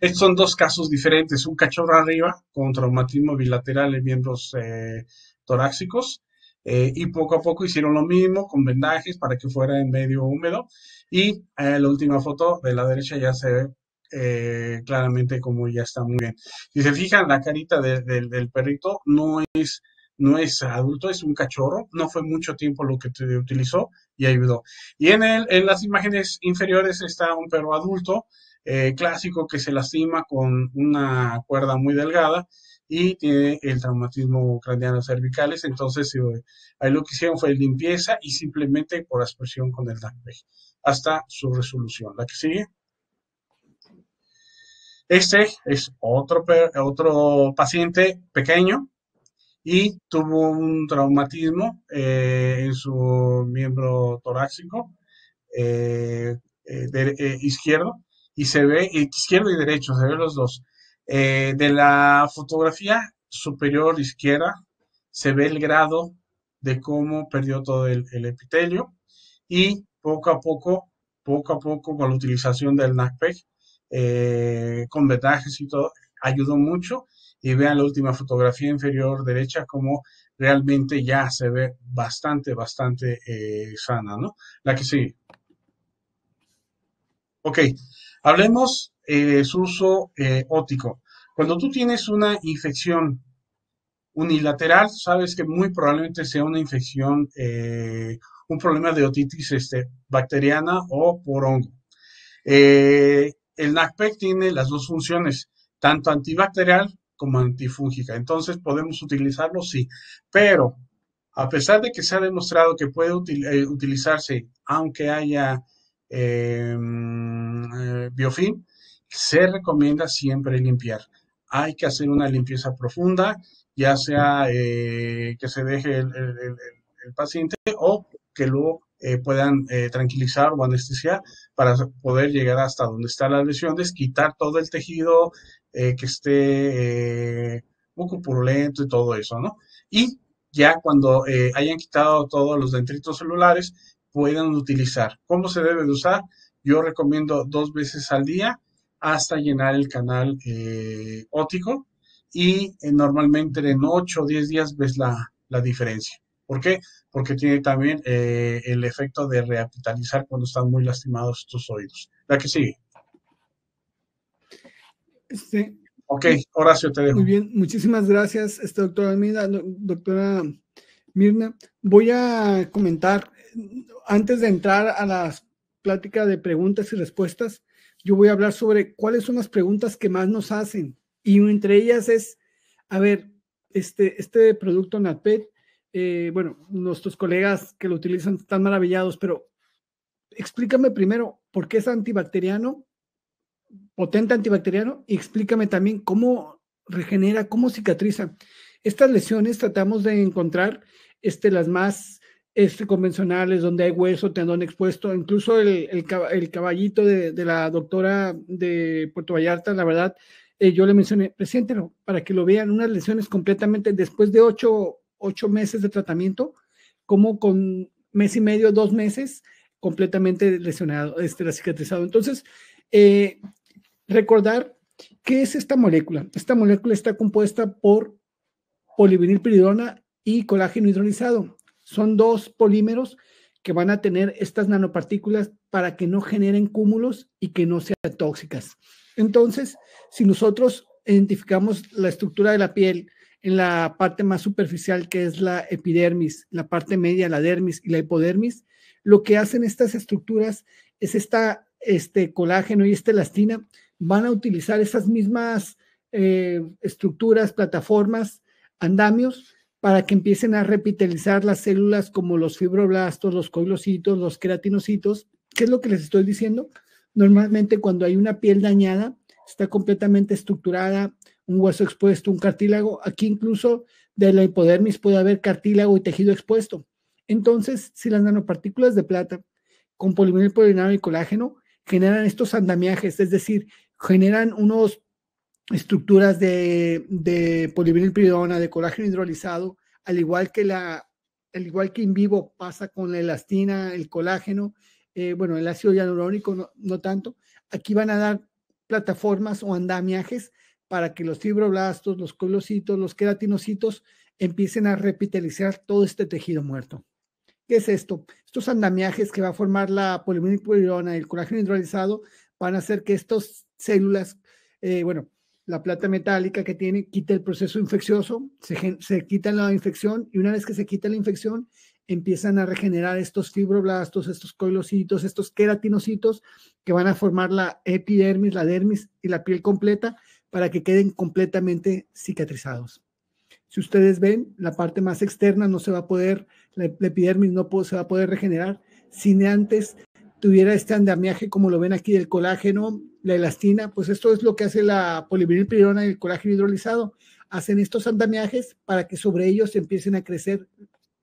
Estos son dos casos diferentes, un cachorro arriba con traumatismo bilateral en miembros eh, torácicos, eh, y poco a poco hicieron lo mismo con vendajes para que fuera en medio húmedo, y eh, la última foto de la derecha ya se ve Eh, claramente como ya está muy bien. Si se fijan, la carita de, de, del perrito no es, no es adulto, es un cachorro, no fue mucho tiempo lo que te utilizó y ayudó. Y en, el, en las imágenes inferiores está un perro adulto, eh, clásico, que se lastima con una cuerda muy delgada y tiene el traumatismo craneano cervicales. Entonces, eh, ahí lo que hicieron fue limpieza y simplemente por aspersión con el DACPE hasta su resolución. La que sigue. Este es otro, otro paciente pequeño y tuvo un traumatismo eh, en su miembro torácico eh, eh, de, eh, izquierdo, y se ve izquierdo y derecho, se ven los dos. Eh, de la fotografía superior izquierda se ve el grado de cómo perdió todo el, el epitelio, y poco a poco, poco a poco con la utilización del NACPEG, Eh, con vendajes y todo, ayudó mucho. Y vean la última fotografía inferior derecha, como realmente ya se ve bastante, bastante eh, sana, ¿no? La que sigue. Ok, hablemos eh, de su uso eh, ótico. Cuando tú tienes una infección unilateral, sabes que muy probablemente sea una infección, eh, un problema de otitis este, bacteriana o por hongo. Eh, el NACPET tiene las dos funciones, tanto antibacterial como antifúngica. Entonces, ¿podemos utilizarlo? Sí. Pero, a pesar de que se ha demostrado que puede util, eh, utilizarse, aunque haya eh, biofilm, se recomienda siempre limpiar. Hay que hacer una limpieza profunda, ya sea eh, que se deje el, el, el, el paciente o que lo eh, puedan eh, tranquilizar o anestesiar para poder llegar hasta donde están las lesiones, quitar todo el tejido eh, que esté eh, un poco purulento y todo eso, ¿no? Y ya cuando eh, hayan quitado todos los dendritos celulares, puedan utilizar. ¿Cómo se debe de usar? Yo recomiendo dos veces al día, hasta llenar el canal eh, ótico y eh, normalmente en ocho o diez días ves la, la diferencia. ¿Por qué? Porque tiene también eh, el efecto de reapitalizar cuando están muy lastimados estos oídos. La que sigue. Este, ok, Horacio, te dejo. Muy bien, muchísimas gracias, este, doctora Almeida, doctora Mirna. Voy a comentar, antes de entrar a la plática de preguntas y respuestas, yo voy a hablar sobre cuáles son las preguntas que más nos hacen. Y entre ellas es, a ver, este, este producto NAPEG, eh, bueno, nuestros colegas que lo utilizan están maravillados, pero explícame primero por qué es antibacteriano, potente antibacteriano, y explícame también cómo regenera, cómo cicatriza. Estas lesiones tratamos de encontrar este, las más... Este, convencionales, donde hay hueso, tendón expuesto, incluso el, el, el caballito de, de la doctora de Puerto Vallarta, la verdad, eh, yo le mencioné, preséntelo para que lo vean, unas lesiones completamente, después de ocho, ocho meses de tratamiento, como con mes y medio, dos meses, completamente lesionado, este, cicatrizado. Entonces, eh, recordar, ¿qué es esta molécula? Esta molécula está compuesta por polivinilpiridona y colágeno hidrolizado. Son dos polímeros que van a tener estas nanopartículas para que no generen cúmulos y que no sean tóxicas. Entonces, si nosotros identificamos la estructura de la piel en la parte más superficial, que es la epidermis, la parte media, la dermis y la hipodermis, lo que hacen estas estructuras es esta, este colágeno y esta elastina, van a utilizar esas mismas eh, estructuras, plataformas, andamios, para que empiecen a repitalizar las células como los fibroblastos, los coilocitos, los queratinocitos. ¿Qué es lo que les estoy diciendo? Normalmente cuando hay una piel dañada, está completamente estructurada, un hueso expuesto, un cartílago. Aquí incluso de la hipodermis puede haber cartílago y tejido expuesto. Entonces, si las nanopartículas de plata con polivinilpiridona y colágeno generan estos andamiajes, es decir, generan unos... estructuras de, de polivinilpiridona, de colágeno hidrolizado, al igual que la, al igual que en vivo pasa con la elastina, el colágeno, eh, bueno, el ácido hialurónico no, no tanto. Aquí van a dar plataformas o andamiajes para que los fibroblastos, los coilocitos, los queratinocitos empiecen a repitalizar todo este tejido muerto. ¿Qué es esto? Estos andamiajes que va a formar la polivinilpiridona y el colágeno hidrolizado van a hacer que estas células, eh, bueno, la plata metálica que tiene, quita el proceso infeccioso, se, se quita la infección, y una vez que se quita la infección, empiezan a regenerar estos fibroblastos, estos coilocitos, estos queratinocitos, que van a formar la epidermis, la dermis y la piel completa, para que queden completamente cicatrizados. Si ustedes ven, la parte más externa no se va a poder, la, la epidermis no po- se va a poder regenerar, sin antes tuviera este andamiaje, como lo ven aquí, del colágeno, la elastina. Pues esto es lo que hace la polivinilpiridona y el colágeno hidrolizado. Hacen estos andamiajes para que sobre ellos empiecen a crecer,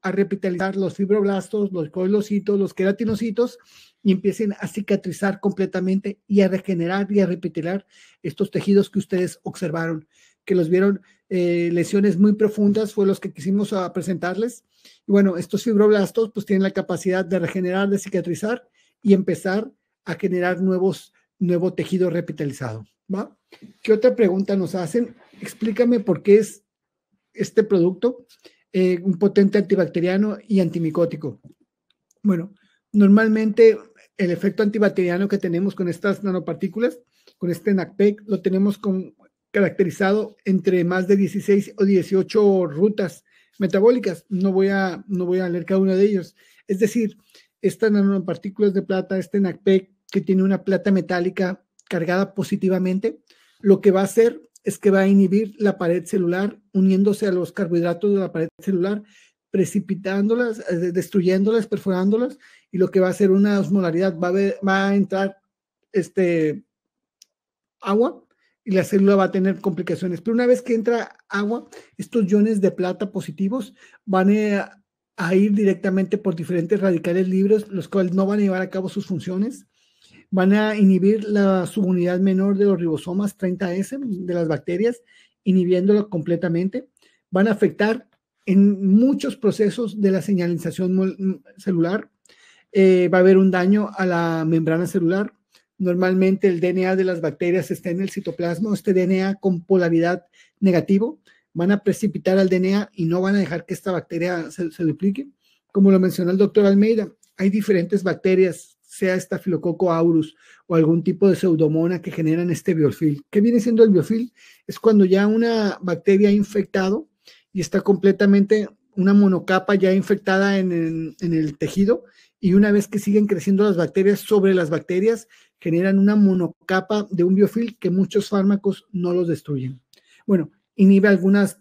a repitalizar los fibroblastos, los coilocitos, los queratinocitos, y empiecen a cicatrizar completamente y a regenerar y a repitilar estos tejidos que ustedes observaron, que los vieron eh, lesiones muy profundas, fue los que quisimos a presentarles. Y bueno, estos fibroblastos pues tienen la capacidad de regenerar, de cicatrizar y empezar a generar nuevos nuevo tejido repitalizado, ¿va? ¿Qué otra pregunta nos hacen? Explícame por qué es este producto eh, un potente antibacteriano y antimicótico. Bueno, normalmente el efecto antibacteriano que tenemos con estas nanopartículas, con este NACPEG, lo tenemos con caracterizado entre más de dieciséis o dieciocho rutas metabólicas. No voy a, no voy a leer cada una de ellos. Es decir, estas nanopartículas de plata, este NACPET, que tiene una plata metálica cargada positivamente, lo que va a hacer es que va a inhibir la pared celular, uniéndose a los carbohidratos de la pared celular, precipitándolas, destruyéndolas, perforándolas, y lo que va a hacer una osmolaridad, va a, ver, va a entrar este, agua y la célula va a tener complicaciones. Pero una vez que entra agua, estos iones de plata positivos van a, a ir directamente por diferentes radicales libres, los cuales no van a llevar a cabo sus funciones. Van a inhibir la subunidad menor de los ribosomas treinta ese de las bacterias, inhibiéndolo completamente. Van a afectar en muchos procesos de la señalización celular. Eh, va a haber un daño a la membrana celular. Normalmente el D N A de las bacterias está en el citoplasma, este D N A con polaridad negativo. Van a precipitar al D N A y no van a dejar que esta bacteria se, se duplique. Como lo mencionó el doctor Almeida, hay diferentes bacterias, sea esta Staphylococcus aureus o algún tipo de pseudomona, que generan este biofil. ¿Qué viene siendo el biofil? Es cuando ya una bacteria ha infectado y está completamente una monocapa ya infectada en el, en el tejido, y una vez que siguen creciendo las bacterias sobre las bacterias, generan una monocapa de un biofil que muchos fármacos no los destruyen. Bueno, inhibe algunas,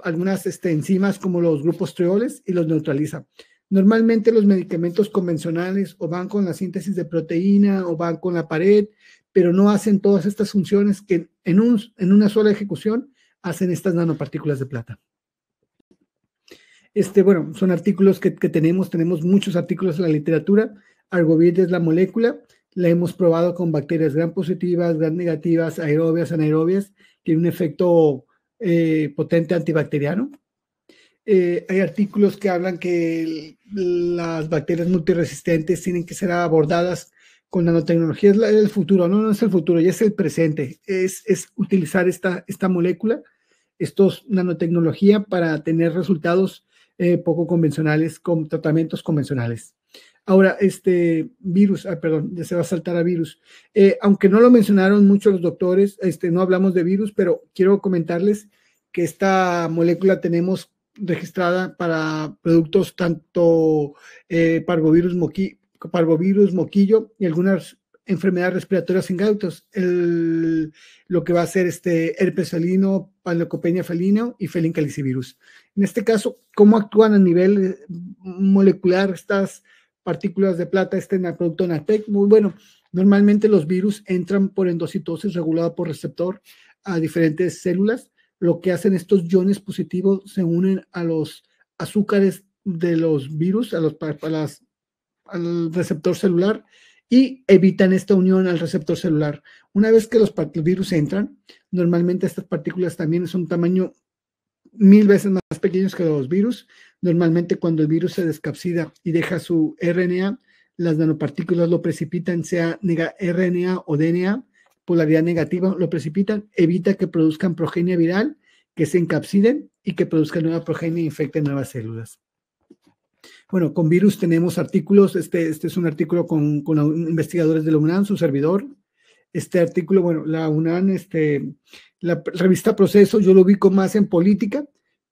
algunas este, enzimas como los grupos trioles y los neutraliza. Normalmente los medicamentos convencionales o van con la síntesis de proteína o van con la pared, pero no hacen todas estas funciones que en, un, en una sola ejecución hacen estas nanopartículas de plata. Este, bueno, son artículos que, que tenemos, tenemos muchos artículos en la literatura. Argovir es la molécula, la hemos probado con bacterias gran positivas, gran negativas, aerobias, anaerobias, tiene un efecto eh, potente antibacteriano. Eh, hay artículos que hablan que el, las bacterias multiresistentes tienen que ser abordadas con nanotecnología. Es la, el futuro, no, no es el futuro, ya es el presente. Es, es utilizar esta, esta molécula, estos nanotecnología, para tener resultados eh, poco convencionales con tratamientos convencionales. Ahora, este virus, ah, perdón, ya se va a saltar a virus. Eh, aunque no lo mencionaron mucho los doctores, este, no hablamos de virus, pero quiero comentarles que esta molécula tenemos registrada para productos tanto eh, parvovirus, moqui, parvovirus, moquillo y algunas enfermedades respiratorias en gatos. El, lo que va a ser este herpes felino, panleucopenia felino y felincalicivirus. En este caso, ¿cómo actúan a nivel molecular estas partículas de plata, este producto NAPEG? Muy bueno, normalmente los virus entran por endocitosis regulada por receptor a diferentes células. Lo que hacen estos iones positivos se unen a los azúcares de los virus, a los, a las, al receptor celular, y evitan esta unión al receptor celular. Una vez que los, los virus entran, normalmente estas partículas también son un tamaño mil veces más pequeños que los virus. Normalmente cuando el virus se descapsida y deja su R N A, las nanopartículas lo precipitan, sea R N A o D N A, polaridad negativa, lo precipitan, evita que produzcan progenia viral, que se encapsiden y que produzcan nueva progenia e infecten nuevas células. Bueno, con virus tenemos artículos, este, este es un artículo con, con investigadores de la UNAM, su servidor. Este artículo, bueno, la UNAM, este, la revista Proceso, yo lo ubico más en política,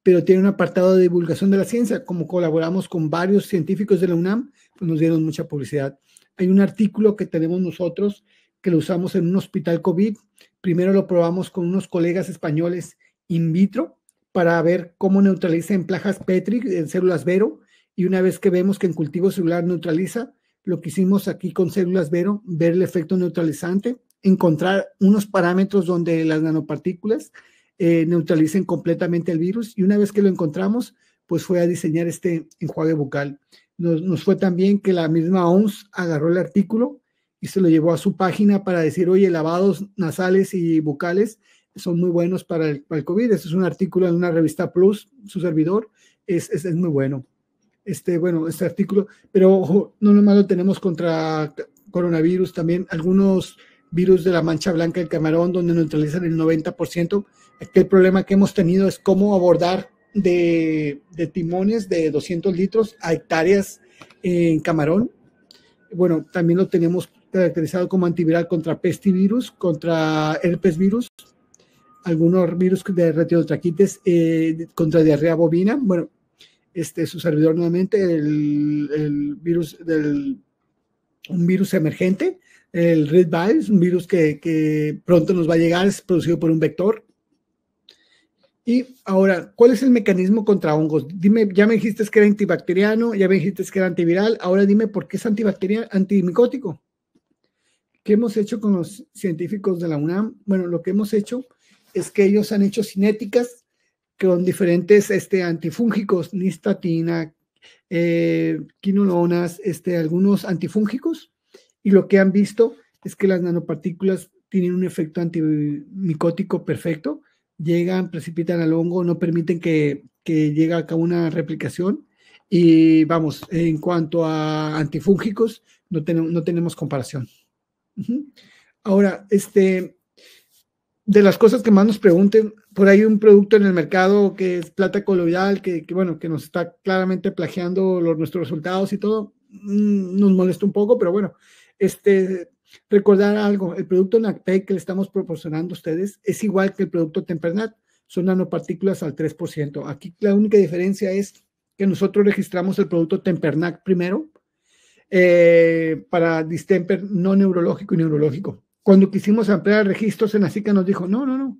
pero tiene un apartado de divulgación de la ciencia. Como colaboramos con varios científicos de la UNAM, pues nos dieron mucha publicidad. Hay un artículo que tenemos nosotros, que lo usamos en un hospital COVID. Primero lo probamos con unos colegas españoles in vitro para ver cómo neutraliza en plajas Petri, en células Vero, y una vez que vemos que en cultivo celular neutraliza, lo que hicimos aquí con células Vero, ver el efecto neutralizante, encontrar unos parámetros donde las nanopartículas eh, neutralicen completamente el virus, y una vez que lo encontramos, pues fue a diseñar este enjuague bucal. Nos, nos fue tan bien que la misma O M S agarró el artículo y se lo llevó a su página para decir, oye, lavados nasales y bucales son muy buenos para el, para el COVID. Este es un artículo en una revista Plus, su servidor, es, es, es muy bueno. Este, bueno, este artículo, pero ojo, no nomás lo tenemos contra coronavirus, también algunos virus de la mancha blanca del camarón, donde neutralizan el noventa por ciento. Aquí el problema que hemos tenido es cómo abordar de, de timones de doscientos litros a hectáreas en camarón. Bueno, también lo tenemos caracterizado como antiviral contra pestivirus, contra herpesvirus. algunos virus de retinotraquitis eh, contra diarrea bovina. Bueno, este, su servidor nuevamente, el, el virus del, un virus emergente, el Red virus, un virus que, que pronto nos va a llegar, es producido por un vector. Y ahora, ¿cuál es el mecanismo contra hongos? Dime, ya me dijiste que era antibacteriano, ya me dijiste que era antiviral, ahora dime por qué es antibacteriano, antimicótico. ¿Qué hemos hecho con los científicos de la UNAM? Bueno, lo que hemos hecho es que ellos han hecho cinéticas con diferentes este, antifúngicos, nistatina, eh, quinolonas, este, algunos antifúngicos, y lo que han visto es que las nanopartículas tienen un efecto antimicótico perfecto, llegan, precipitan al hongo, no permiten que, que llegue a cabo una replicación, y vamos, en cuanto a antifúngicos, no, ten, no tenemos comparación. Uh-huh. Ahora, este, de las cosas que más nos pregunten, por ahí un producto en el mercado que es plata coloidal, que, que bueno, que nos está claramente plagiando los, nuestros resultados y todo, mm, nos molesta un poco, pero bueno, este... recordar algo, el producto NACPET que le estamos proporcionando a ustedes es igual que el producto TemperNag, son nanopartículas al tres por ciento. Aquí la única diferencia es que nosotros registramos el producto TemperNag primero eh, para distemper no neurológico y neurológico. Cuando quisimos ampliar registros, SENASICA nos dijo, no, no, no,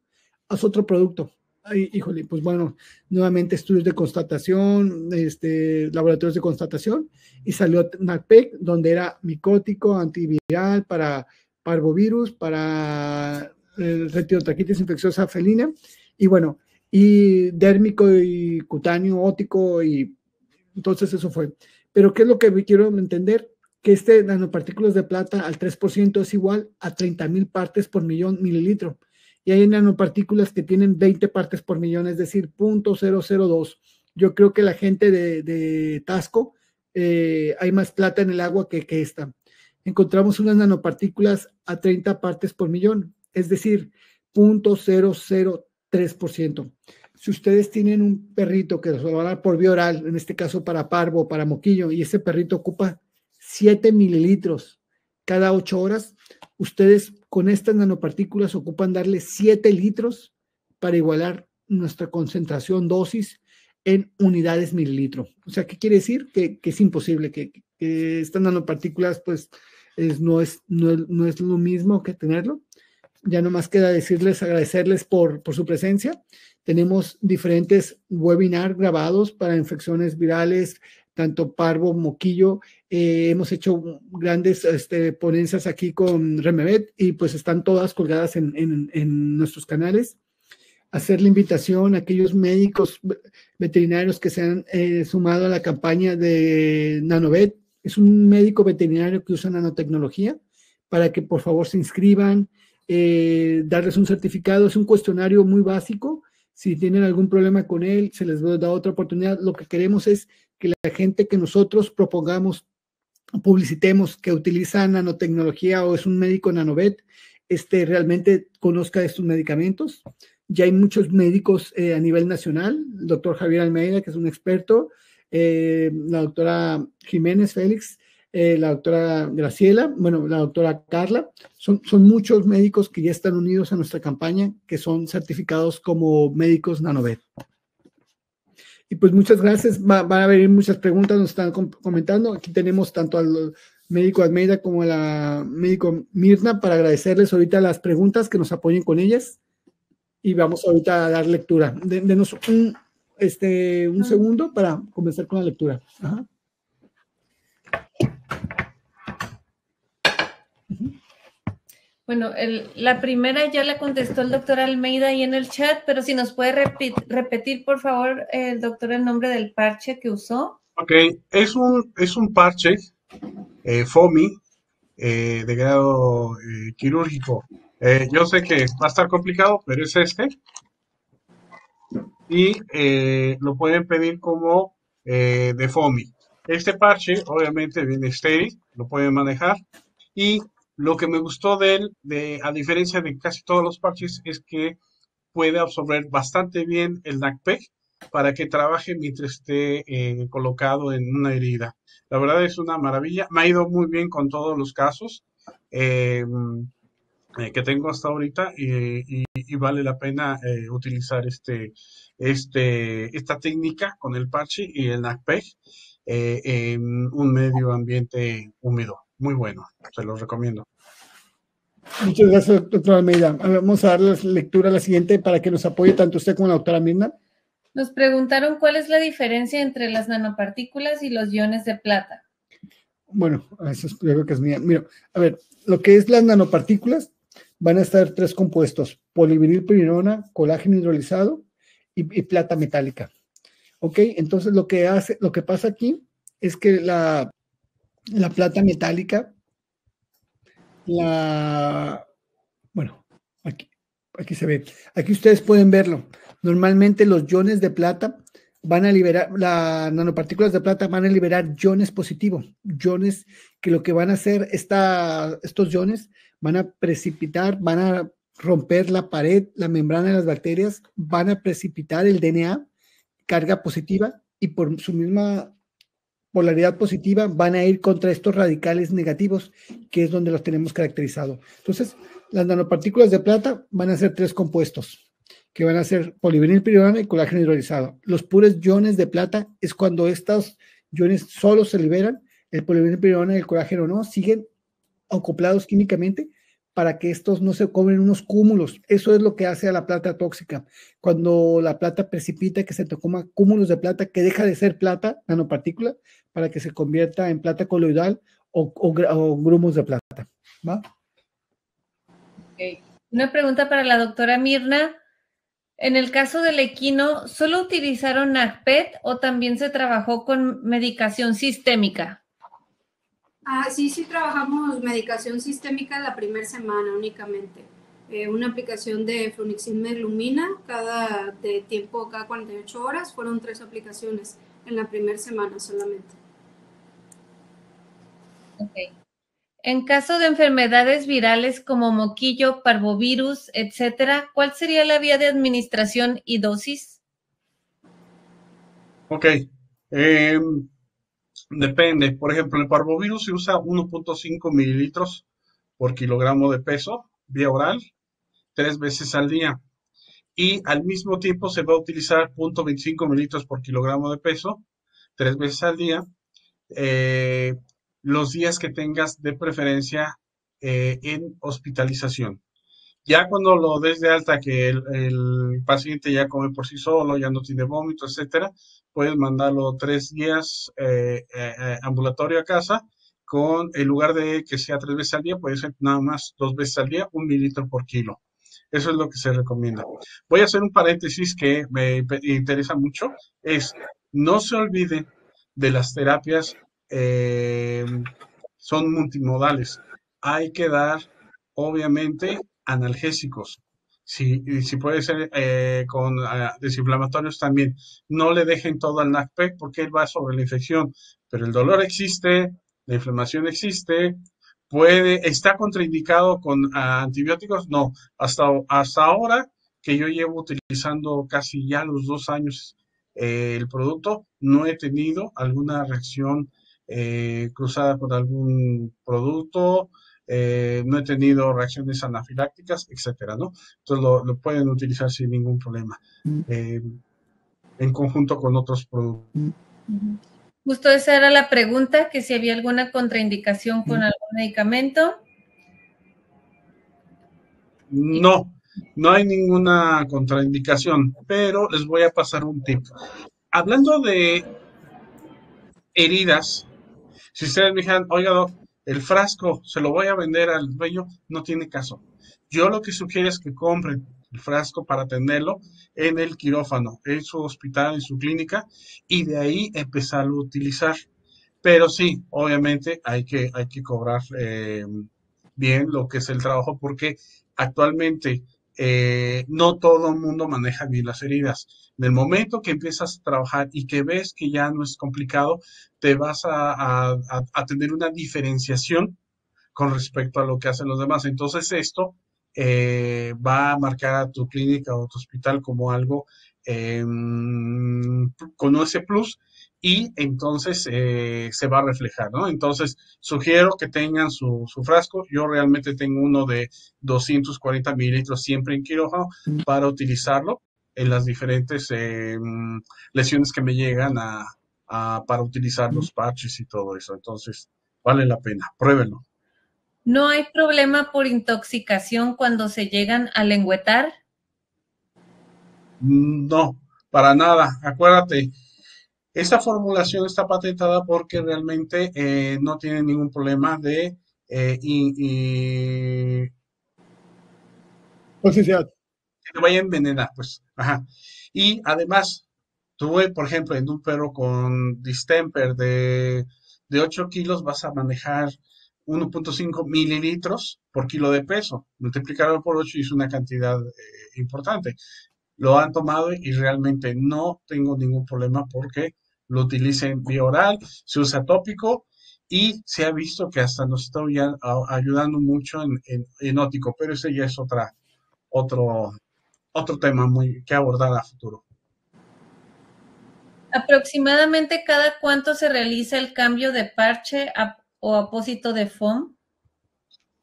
haz otro producto. Ay, híjole, pues bueno, nuevamente estudios de constatación, este, laboratorios de constatación, y salió NAPEG, donde era micótico, antiviral, para parvovirus, para eh, retinotraquitis infecciosa felina, y bueno, y dérmico y cutáneo, ótico, y entonces eso fue. Pero ¿qué es lo que quiero entender? Que este nanopartículas de plata al tres por ciento es igual a treinta mil partes por millón mililitro. Y hay nanopartículas que tienen veinte partes por millón, es decir, punto cero cero dos. Yo creo que la gente de, de Tasco, eh, hay más plata en el agua que, que esta. Encontramos unas nanopartículas a treinta partes por millón, es decir, punto cero cero tres por ciento. Si ustedes tienen un perrito que lo van a dar por vía oral, en este caso para parvo, para moquillo, y ese perrito ocupa siete mililitros cada ocho horas, ustedes con estas nanopartículas ocupan darle siete litros para igualar nuestra concentración dosis en unidades mililitro. O sea, ¿qué quiere decir? Que, que es imposible, que, que estas nanopartículas pues es, no, es, no, es, no es lo mismo que tenerlo. Ya nomás queda decirles, agradecerles por, por su presencia. Tenemos diferentes webinars grabados para infecciones virales, tanto parvo, moquillo, eh, hemos hecho grandes este, ponencias aquí con REMEVET y pues están todas colgadas en, en, en nuestros canales. Hacer la invitación a aquellos médicos veterinarios que se han eh, sumado a la campaña de NanoVet, es un médico veterinario que usa nanotecnología, para que por favor se inscriban, eh, darles un certificado, es un cuestionario muy básico, si tienen algún problema con él, se les da otra oportunidad, lo que queremos es que la gente que nosotros propongamos, publicitemos, que utiliza nanotecnología o es un médico NanoVet, este, realmente conozca estos medicamentos. Ya hay muchos médicos eh, a nivel nacional, el doctor Javier Almeida, que es un experto, eh, la doctora Jiménez Félix, eh, la doctora Graciela, bueno, la doctora Carla, son, son muchos médicos que ya están unidos a nuestra campaña, que son certificados como médicos NanoVet. Y pues muchas gracias, Va, van a venir muchas preguntas, nos están comentando, aquí tenemos tanto al médico Almeida como a la médico Mirna para agradecerles ahorita las preguntas, que nos apoyen con ellas y vamos ahorita a dar lectura. Den, denos un, este, un segundo para comenzar con la lectura. Ajá. Bueno, el, la primera ya la contestó el doctor Almeida ahí en el chat, pero si nos puede repetir, repetir por favor, el doctor, el nombre del parche que usó. Ok, es un, es un parche eh, Foamy eh, de grado eh, quirúrgico. Eh, yo sé que va a estar complicado, pero es este. Y eh, lo pueden pedir como eh, de Foamy. Este parche obviamente viene estéril, lo pueden manejar y... Lo que me gustó de él, de, a diferencia de casi todos los parches, es que puede absorber bastante bien el NACPEG para que trabaje mientras esté eh, colocado en una herida. La verdad es una maravilla. Me ha ido muy bien con todos los casos eh, que tengo hasta ahorita eh, y y vale la pena eh, utilizar este, este, esta técnica con el parche y el NACPEG eh, en un medio ambiente húmedo. Muy bueno, se los recomiendo. Muchas gracias, doctora Almeida. Vamos a darles lectura a la siguiente para que nos apoye tanto usted como la doctora Mirna. Nos preguntaron cuál es la diferencia entre las nanopartículas y los iones de plata. Bueno, eso es, yo creo que es mía. Mira, a ver, lo que es las nanopartículas van a estar tres compuestos: polivinilpirirona, colágeno hidrolizado y, y plata metálica. Ok, entonces lo que hace, lo que pasa aquí es que la, la plata metálica, la, bueno, aquí, aquí se ve, aquí ustedes pueden verlo. Normalmente los iones de plata van a liberar, las nanopartículas de plata van a liberar iones positivo, iones que lo que van a hacer esta, estos iones van a precipitar, van a romper la pared, la membrana de las bacterias, van a precipitar el D N A, carga positiva, y por su misma polaridad positiva van a ir contra estos radicales negativos, que es donde los tenemos caracterizado. Entonces, las nanopartículas de plata van a ser tres compuestos, que van a ser polivinilpirirona y colágeno hidrolizado. Los puros iones de plata es cuando estos iones solo se liberan, el polivinilpirirona y el colágeno no, siguen acoplados químicamente para que estos no se cobren unos cúmulos. Eso es lo que hace a la plata tóxica. Cuando la plata precipita, que se te coma cúmulos de plata, que deja de ser plata, nanopartícula, para que se convierta en plata coloidal o, o, o grumos de plata. ¿Va? Okay. Una pregunta para la doctora Mirna. En el caso del equino, ¿solo utilizaron NACPET o también se trabajó con medicación sistémica? Ah, sí, sí trabajamos medicación sistémica la primera semana únicamente. Eh, una aplicación de fluniximab-lumina cada de tiempo, cada cuarenta y ocho horas, fueron tres aplicaciones en la primera semana solamente. Okay. En caso de enfermedades virales como moquillo, parvovirus, etcétera, ¿cuál sería la vía de administración y dosis? Ok, eh, depende. Por ejemplo, el parvovirus se usa uno punto cinco mililitros por kilogramo de peso, vía oral, tres veces al día. Y al mismo tiempo se va a utilizar cero punto veinticinco mililitros por kilogramo de peso, tres veces al día, eh, los días que tengas de preferencia eh, en hospitalización. Ya cuando lo des de alta, que el, el paciente ya come por sí solo, ya no tiene vómito, etcétera, puedes mandarlo tres días eh, eh, ambulatorio a casa, con el lugar de que sea tres veces al día, puede ser nada más dos veces al día, un mililitro por kilo. Eso es lo que se recomienda. Voy a hacer un paréntesis que me interesa mucho, es no se olviden de las terapias. Eh, son multimodales. Hay que dar, obviamente, analgésicos. Si, si puede ser eh, con eh, desinflamatorios también. No le dejen todo al NACPEC porque él va sobre la infección. Pero el dolor existe, la inflamación existe. Puede, ¿está contraindicado con ah, antibióticos? No. Hasta, hasta ahora, que yo llevo utilizando casi ya los dos años eh, el producto, no he tenido alguna reacción Eh, cruzada por algún producto, eh, no he tenido reacciones anafilácticas, etcétera, ¿no? Entonces lo, lo pueden utilizar sin ningún problema, eh, en conjunto con otros productos. Justo esa era la pregunta, que si había alguna contraindicación con algún medicamento. No, no hay ninguna contraindicación, pero les voy a pasar un tip. Hablando de heridas, si ustedes me dijeran, oiga doc, el frasco se lo voy a vender al dueño, no tiene caso. Yo lo que sugiero es que compren el frasco para atenderlo en el quirófano, en su hospital, en su clínica, y de ahí empezarlo a utilizar. Pero sí, obviamente hay que, hay que cobrar eh, bien lo que es el trabajo, porque actualmente eh, no todo el mundo maneja bien las heridas. En el momento que empiezas a trabajar y que ves que ya no es complicado, te vas a, a, a tener una diferenciación con respecto a lo que hacen los demás. Entonces esto eh, va a marcar a tu clínica o a tu hospital como algo eh, con ese plus y entonces eh, se va a reflejar, ¿no? Entonces, sugiero que tengan su, su frasco. Yo realmente tengo uno de doscientos cuarenta mililitros siempre en quirófano para utilizarlo en las diferentes eh, lesiones que me llegan a, a, para utilizar los parches y todo eso. Entonces, vale la pena. Pruébenlo. ¿No hay problema por intoxicación cuando se llegan a lengüetar? No, para nada. Acuérdate, esta formulación está patentada porque realmente eh, no tiene ningún problema de eh, y, y... toxicidad. Que te vaya a envenenar, pues. Ajá. Y además, tuve, por ejemplo, en un perro con distemper de, de ocho kilos, vas a manejar uno punto cinco mililitros por kilo de peso. Multiplicarlo por ocho es una cantidad eh, importante. Lo han tomado y realmente no tengo ningún problema porque lo utilicen vía oral, se usa tópico y se ha visto que hasta nos está ayudando mucho en, en, en ótico, pero ese ya es otra, otro, otro tema muy que abordar a futuro. ¿Aproximadamente cada cuánto se realiza el cambio de parche a, o apósito de foam?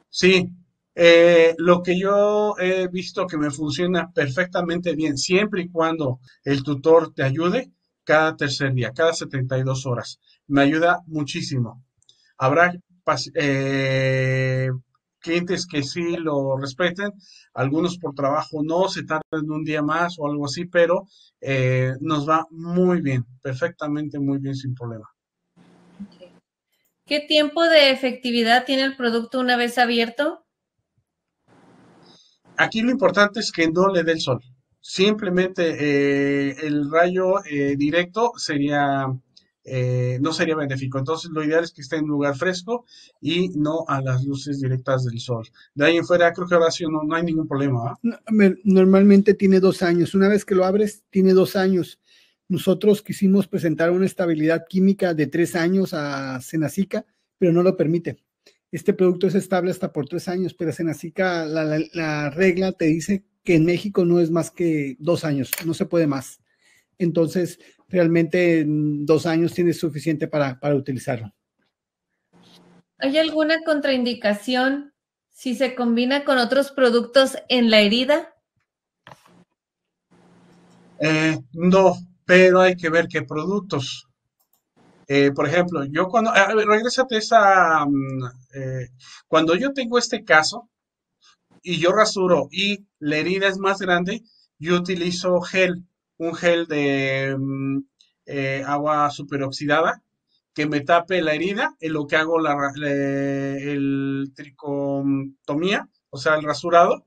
Sí. Eh, lo que yo he visto que me funciona perfectamente bien, siempre y cuando el tutor te ayude, cada tercer día, cada setenta y dos horas. Me ayuda muchísimo. Habrá eh, clientes que sí lo respeten, algunos por trabajo no, se tardan un día más o algo así, pero eh, nos va muy bien, perfectamente muy bien, sin problema. Okay. ¿Qué tiempo de efectividad tiene el producto una vez abierto? Aquí lo importante es que no le dé el sol. Simplemente eh, el rayo eh, directo sería eh, no sería benéfico. Entonces, lo ideal es que esté en un lugar fresco y no a las luces directas del sol. De ahí en fuera, creo que ahora sí no, no hay ningún problema, ¿eh? No, normalmente tiene dos años. Una vez que lo abres, tiene dos años. Nosotros quisimos presentar una estabilidad química de tres años a SENASICA, pero no lo permite. Este producto es estable hasta por tres años, pero SENASICA, la, la, la regla te dice que en México no es más que dos años, no se puede más. Entonces, realmente en dos años tienes suficiente para, para utilizarlo. ¿Hay alguna contraindicación si se combina con otros productos en la herida? Eh, no, pero hay que ver qué productos. Eh, por ejemplo, yo cuando, a ver, regrésate esa, eh, cuando yo tengo este caso y yo rasuro y la herida es más grande, yo utilizo gel, un gel de eh, agua superoxidada que me tape la herida, en lo que hago la, la el tricotomía, o sea, el rasurado,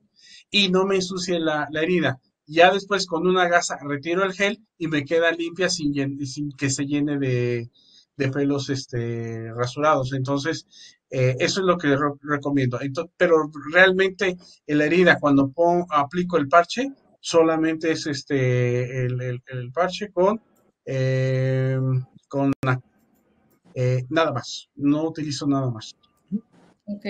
y no me ensucie la, la herida. Ya después con una gasa retiro el gel y me queda limpia sin, sin que se llene de, de pelos este, rasurados. Entonces, eh, eso es lo que re recomiendo. Entonces, pero realmente en la herida, cuando pongo, aplico el parche, solamente es este el, el, el parche con, eh, con eh, nada más. No utilizo nada más. Ok.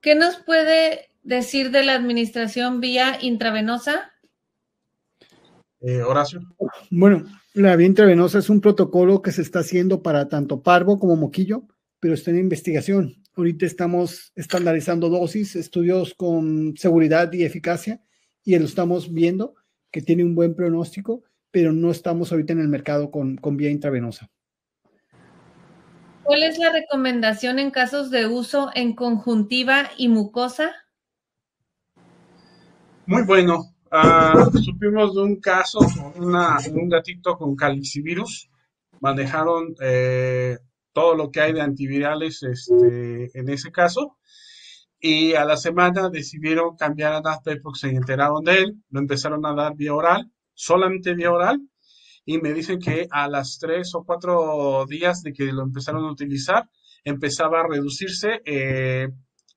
¿Qué nos puede decir de la administración vía intravenosa? Eh, Horacio. Bueno, la vía intravenosa es un protocolo que se está haciendo para tanto parvo como moquillo, pero está en investigación. Ahorita estamos estandarizando dosis, estudios con seguridad y eficacia, y lo estamos viendo que tiene un buen pronóstico, pero no estamos ahorita en el mercado con, con vía intravenosa. ¿Cuál es la recomendación en casos de uso en conjuntiva y mucosa? Muy bueno. Uh, supimos de un caso con una, un gatito con calicivirus. Manejaron eh, todo lo que hay de antivirales este, en ese caso. Y a la semana decidieron cambiar a NACPET porque se enteraron de él. Lo empezaron a dar vía oral, solamente vía oral. Y me dicen que a las tres o cuatro días de que lo empezaron a utilizar, empezaba a reducirse eh,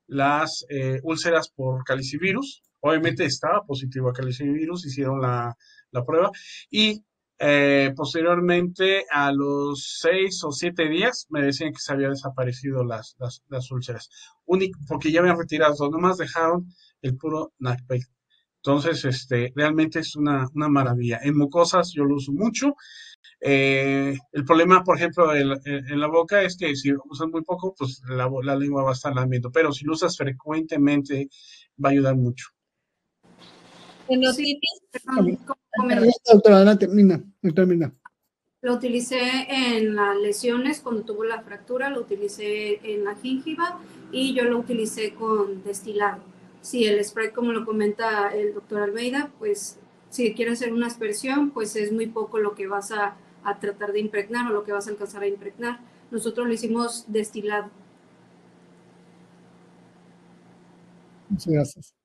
las eh, úlceras por calicivirus. Obviamente estaba positivo a calicivirus, hicieron la, la prueba y eh, posteriormente a los seis o siete días me decían que se habían desaparecido las, las, las úlceras, único, porque ya habían retirado, nomás dejaron el puro NACPET. Entonces, este, realmente es una, una maravilla. En mucosas yo lo uso mucho. Eh, el problema, por ejemplo, en, en la boca es que si lo usas muy poco, pues la, la lengua va a estar lamiendo. Pero si lo usas frecuentemente, va a ayudar mucho. Sí, perdón, me... Doctora, Ana, termina, termina. Lo utilicé en las lesiones, cuando tuvo la fractura, lo utilicé en la gingiva y yo lo utilicé con destilado. Si el spray, como lo comenta el doctor Almeida, pues si quieres hacer una aspersión, pues es muy poco lo que vas a, a tratar de impregnar o lo que vas a alcanzar a impregnar. Nosotros lo hicimos destilado. Muchas gracias.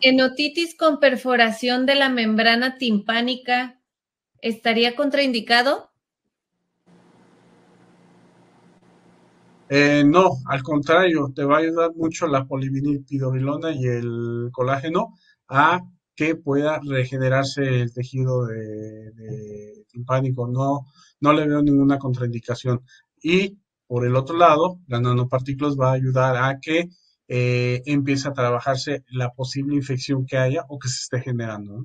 En otitis con perforación de la membrana timpánica, ¿estaría contraindicado? Eh, no, al contrario, te va a ayudar mucho la polivinilpidorilona y el colágeno a que pueda regenerarse el tejido de, de timpánico. No, no le veo ninguna contraindicación. Y por el otro lado, las nanopartículas va a ayudar a que eh, empiece a trabajarse la posible infección que haya o que se esté generando.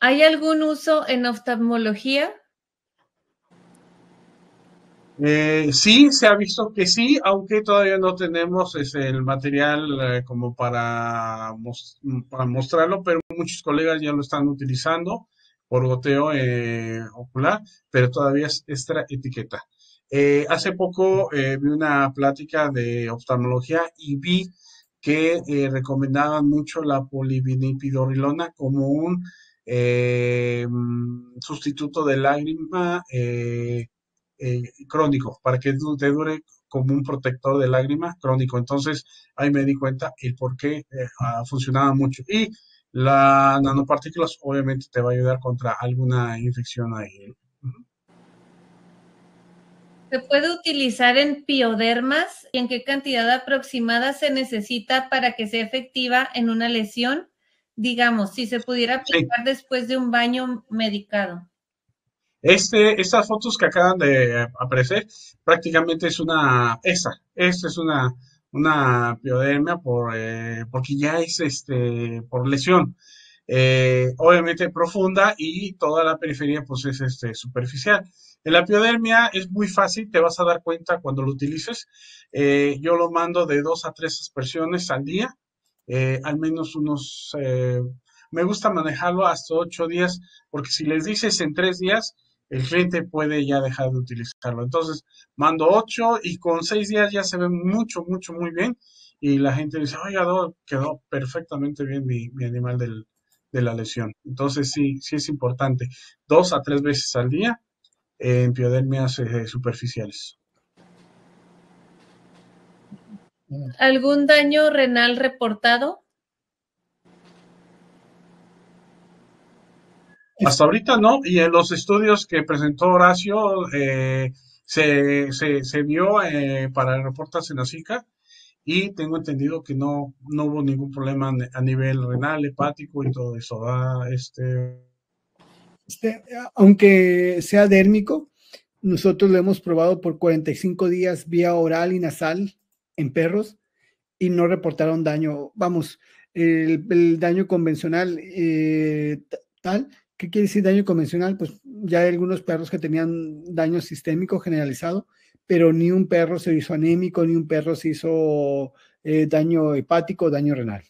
¿Hay algún uso en oftalmología? Eh, sí, se ha visto que sí, aunque todavía no tenemos ese, el material eh, como para, most para mostrarlo, pero muchos colegas ya lo están utilizando por goteo eh, ocular, pero todavía es extra etiqueta. Eh, hace poco eh, vi una plática de oftalmología y vi que eh, recomendaban mucho la polivinilpidorilona como un eh, sustituto de lágrima eh, Eh, crónico, para que te dure como un protector de lágrima crónico. Entonces, ahí me di cuenta el por qué eh, funcionaba mucho. Y la nanopartículas obviamente te va a ayudar contra alguna infección ahí. ¿Se puede utilizar en piodermas? ¿Y en qué cantidad aproximada se necesita para que sea efectiva en una lesión? Digamos, si se pudiera aplicar sí. después de un baño medicado. Este, estas fotos que acaban de aparecer prácticamente es una, esa, esta es una, una piodermia por, eh, porque ya es este, por lesión, eh, obviamente profunda y toda la periferia pues es este, superficial. En la piodermia es muy fácil, te vas a dar cuenta cuando lo utilices, eh, yo lo mando de dos a tres aspersiones al día, eh, al menos unos, eh, me gusta manejarlo hasta ocho días, porque si les dices en tres días, el cliente puede ya dejar de utilizarlo. Entonces, mando ocho y con seis días ya se ve mucho, mucho, muy bien. Y la gente dice, oiga, quedó perfectamente bien mi, mi animal del, de la lesión. Entonces, sí, sí es importante. Dos a tres veces al día eh, en piodermias eh, superficiales. ¿Algún daño renal reportado? Hasta ahorita no, y en los estudios que presentó Horacio eh, se, se, se vio eh, para el reporte SENASICA y tengo entendido que no, no hubo ningún problema a nivel renal, hepático y todo eso. Ah, este... Este, aunque sea dérmico, nosotros lo hemos probado por cuarenta y cinco días vía oral y nasal en perros y no reportaron daño, vamos, el, el daño convencional eh, tal. ¿Qué quiere decir daño convencional? Pues ya hay algunos perros que tenían daño sistémico generalizado, pero ni un perro se hizo anémico, ni un perro se hizo eh, daño hepático, daño renal.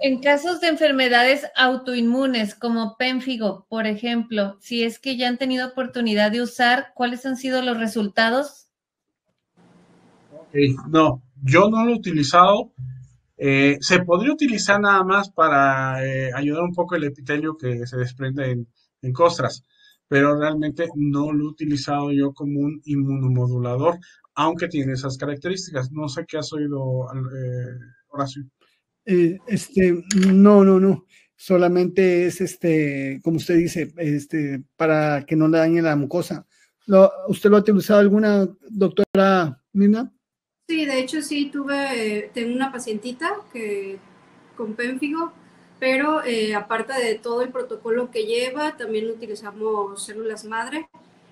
En casos de enfermedades autoinmunes, como pénfigo, por ejemplo, si es que ya han tenido oportunidad de usar, ¿cuáles han sido los resultados? Okay. No, yo no lo he utilizado. Eh, se podría utilizar nada más para eh, ayudar un poco el epitelio que se desprende en, en costras, pero realmente no lo he utilizado yo como un inmunomodulador, aunque tiene esas características. No sé qué has oído, eh, Horacio. Eh, este, no, no, no. Solamente es, este, como usted dice, este, para que no le dañe la mucosa. ¿Lo, ¿Usted lo ha utilizado alguna, doctora Mirna? Sí, de hecho sí, tuve, tengo una pacientita que, con pénfigo, pero eh, aparte de todo el protocolo que lleva, también utilizamos células madre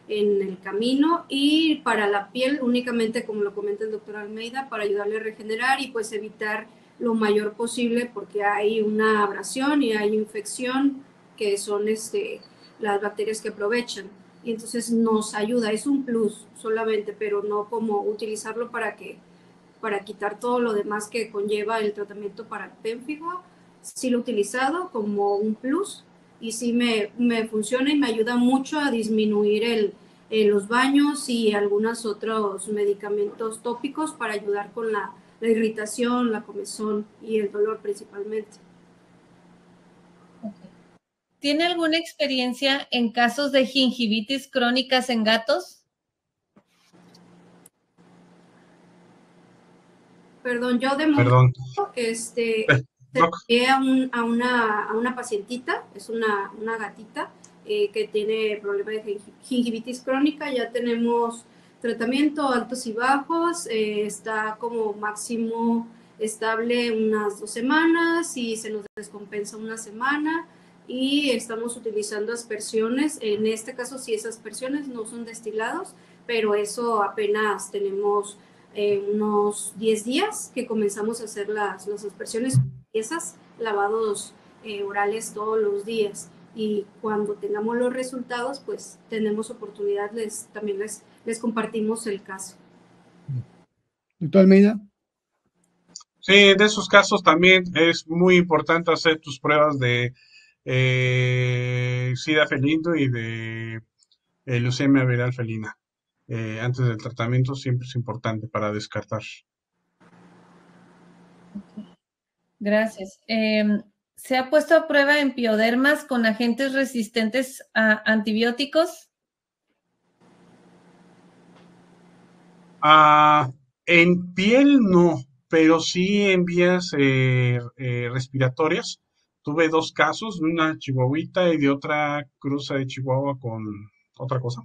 en el camino, y para la piel únicamente, como lo comenta el doctor Almeida, para ayudarle a regenerar y pues evitar lo mayor posible, porque hay una abrasión y hay infección que son este, las bacterias que aprovechan, y entonces nos ayuda, es un plus solamente, pero no como utilizarlo para que para quitar todo lo demás que conlleva el tratamiento para el pénfigo. Sí lo he utilizado como un plus y sí me, me funciona y me ayuda mucho a disminuir el, eh, los baños y algunos otros medicamentos tópicos para ayudar con la, la irritación, la comezón y el dolor principalmente. ¿Tiene alguna experiencia en casos de gingivitis crónicas en gatos? Perdón, yo de Perdón. momento este, llegué a, un, a, una, a una pacientita, es una, una gatita eh, que tiene problema de gingivitis crónica. Ya tenemos tratamiento, altos y bajos, eh, está como máximo estable unas dos semanas y se nos descompensa una semana. Y estamos utilizando aspersiones, en este caso sí es aspersiones, no son destilados, pero eso apenas tenemos eh, unos diez días que comenzamos a hacer las, las aspersiones, esas lavados eh, orales todos los días, y cuando tengamos los resultados, pues tenemos oportunidad, les, también les, les compartimos el caso. ¿Doctor Almeida? Sí, de esos casos también es muy importante hacer tus pruebas de Eh, sida felino y de eh, leucemia viral felina. Eh, antes del tratamiento siempre es importante para descartar. Okay. Gracias. Eh, ¿se ha puesto a prueba en piodermas con agentes resistentes a antibióticos? Ah, en piel no, pero sí en vías eh, eh, respiratorias. Tuve dos casos, una chihuahuita y de otra cruza de Chihuahua con otra cosa,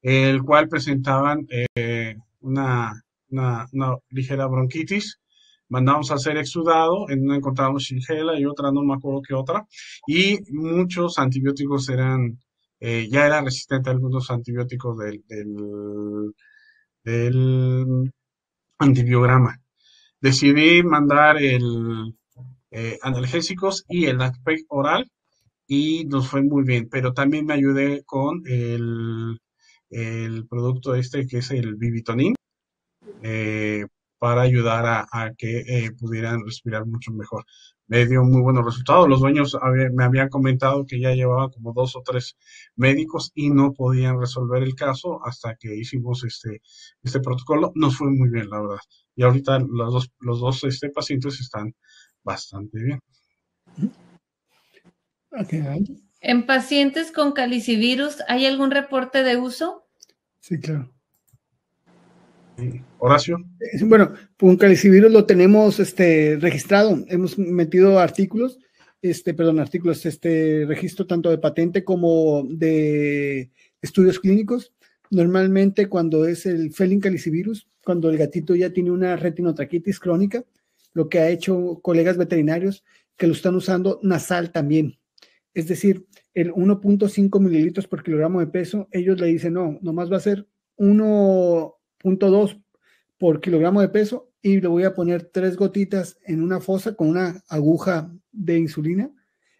el cual presentaban eh, una, una, una ligera bronquitis. Mandamos a hacer exudado, en una encontramos shigella y otra, no me acuerdo qué otra, y muchos antibióticos eran, eh, ya eran resistentes a algunos antibióticos del, del, del antibiograma. Decidí mandar el... Eh, analgésicos y el NACPET oral, y nos fue muy bien, pero también me ayudé con el, el producto este que es el bivitonin eh, para ayudar a, a que eh, pudieran respirar mucho mejor. Me dio muy buenos resultados. Los dueños había, me habían comentado que ya llevaban como dos o tres médicos y no podían resolver el caso hasta que hicimos este, este protocolo. Nos fue muy bien, la verdad. Y ahorita los dos, los dos este, pacientes están bastante bien. Okay. ¿En pacientes con calicivirus hay algún reporte de uso? Sí, claro. Horacio. Bueno, un calicivirus lo tenemos este, registrado. Hemos metido artículos, este, perdón, artículos, este registro tanto de patente como de estudios clínicos. Normalmente cuando es el felin calicivirus, cuando el gatito ya tiene una retinotraquitis crónica, lo que ha hecho colegas veterinarios que lo están usando nasal también. Es decir, el uno punto cinco mililitros por kilogramo de peso, ellos le dicen, no, nomás va a ser uno punto dos por kilogramo de peso y le voy a poner tres gotitas en una fosa con una aguja de insulina.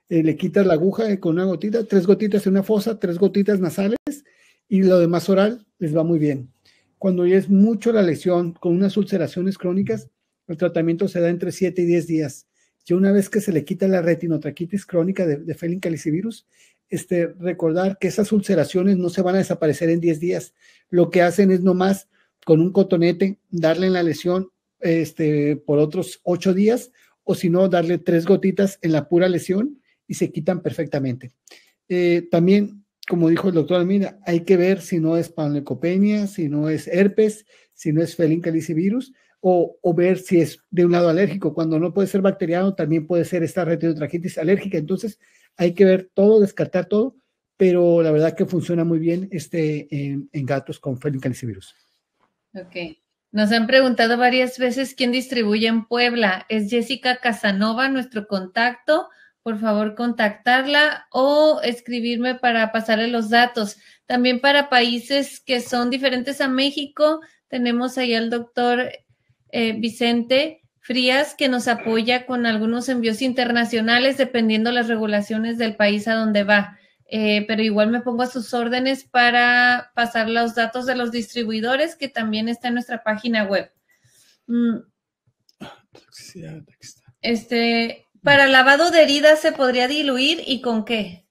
Eh, le quitas la aguja con una gotita, tres gotitas en una fosa, tres gotitas nasales y lo demás oral les va muy bien. Cuando ya es mucho la lesión con unas ulceraciones crónicas, el tratamiento se da entre siete y diez días. Ya una vez que se le quita la retinotraquitis crónica de, de felin calicivirus, este, recordar que esas ulceraciones no se van a desaparecer en diez días. Lo que hacen es nomás con un cotonete darle en la lesión este, por otros ocho días, o si no, darle tres gotitas en la pura lesión y se quitan perfectamente. Eh, también, como dijo el doctor Almeida, hay que ver si no es panleucopenia, si no es herpes, si no es felin calicivirus, O, o ver si es de un lado alérgico. Cuando no puede ser bacteriano, también puede ser esta retinotraquitis alérgica. Entonces, hay que ver todo, descartar todo, pero la verdad que funciona muy bien este, en, en gatos con felin calicivirus. Ok. Nos han preguntado varias veces quién distribuye en Puebla. ¿Es Jessica Casanova nuestro contacto por favor contactarla o escribirme para pasarle los datos. También para países que son diferentes a México, tenemos ahí al doctor eh, Vicente Frías, que nos apoya con algunos envíos internacionales dependiendo las regulaciones del país a donde va. Eh, pero igual me pongo a sus órdenes para pasar los datos de los distribuidores, que también está en nuestra página web. Mm. Este, para lavado de heridas, ¿se podría diluir y con qué?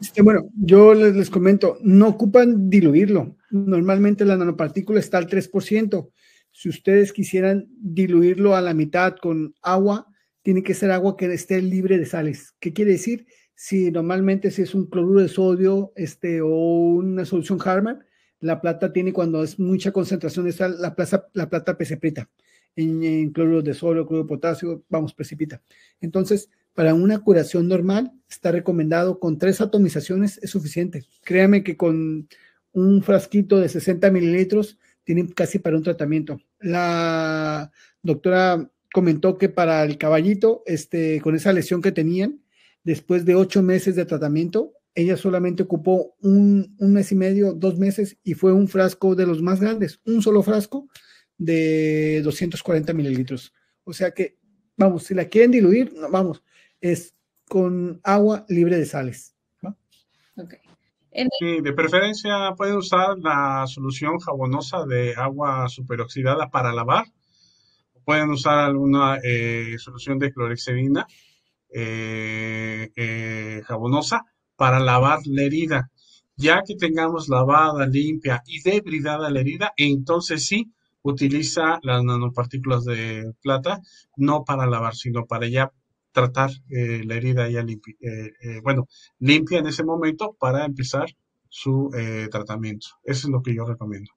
Este, bueno, yo les, les comento, no ocupan diluirlo. Normalmente la nanopartícula está al tres por ciento. Si ustedes quisieran diluirlo a la mitad con agua, tiene que ser agua que esté libre de sales. ¿Qué quiere decir? Si normalmente si es un cloruro de sodio este, o una solución Harman, la plata tiene cuando es mucha concentración de sal, la, plaza, la plata precipita. En, en cloruro de sodio, cloruro de potasio, vamos, precipita. Entonces, para una curación normal, está recomendado con tres atomizaciones, es suficiente. Créanme que con un frasquito de sesenta mililitros, tienen casi para un tratamiento. La doctora comentó que para el caballito, este, con esa lesión que tenían, después de ocho meses de tratamiento, ella solamente ocupó un, un mes y medio, dos meses, y fue un frasco de los más grandes, un solo frasco de doscientos cuarenta mililitros. O sea que, vamos, si la quieren diluir, no, vamos, es con agua libre de sales. ¿Va? Ok. Sí, de preferencia puede usar la solución jabonosa de agua superoxidada para lavar. Pueden usar alguna eh, solución de clorhexidina eh, eh, jabonosa para lavar la herida. Ya que tengamos lavada, limpia y debridada la herida, entonces sí, utiliza las nanopartículas de plata, no para lavar, sino para ya tratar eh, la herida ya limpia, eh, eh, bueno, limpia en ese momento para empezar su eh, tratamiento. Eso es lo que yo recomiendo.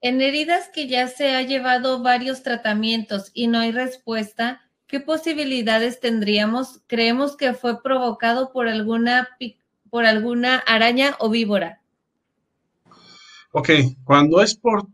En heridas que ya se ha llevado varios tratamientos y no hay respuesta, ¿qué posibilidades tendríamos? ¿Creemos que fue provocado por alguna, por alguna araña o víbora? Ok, cuando es por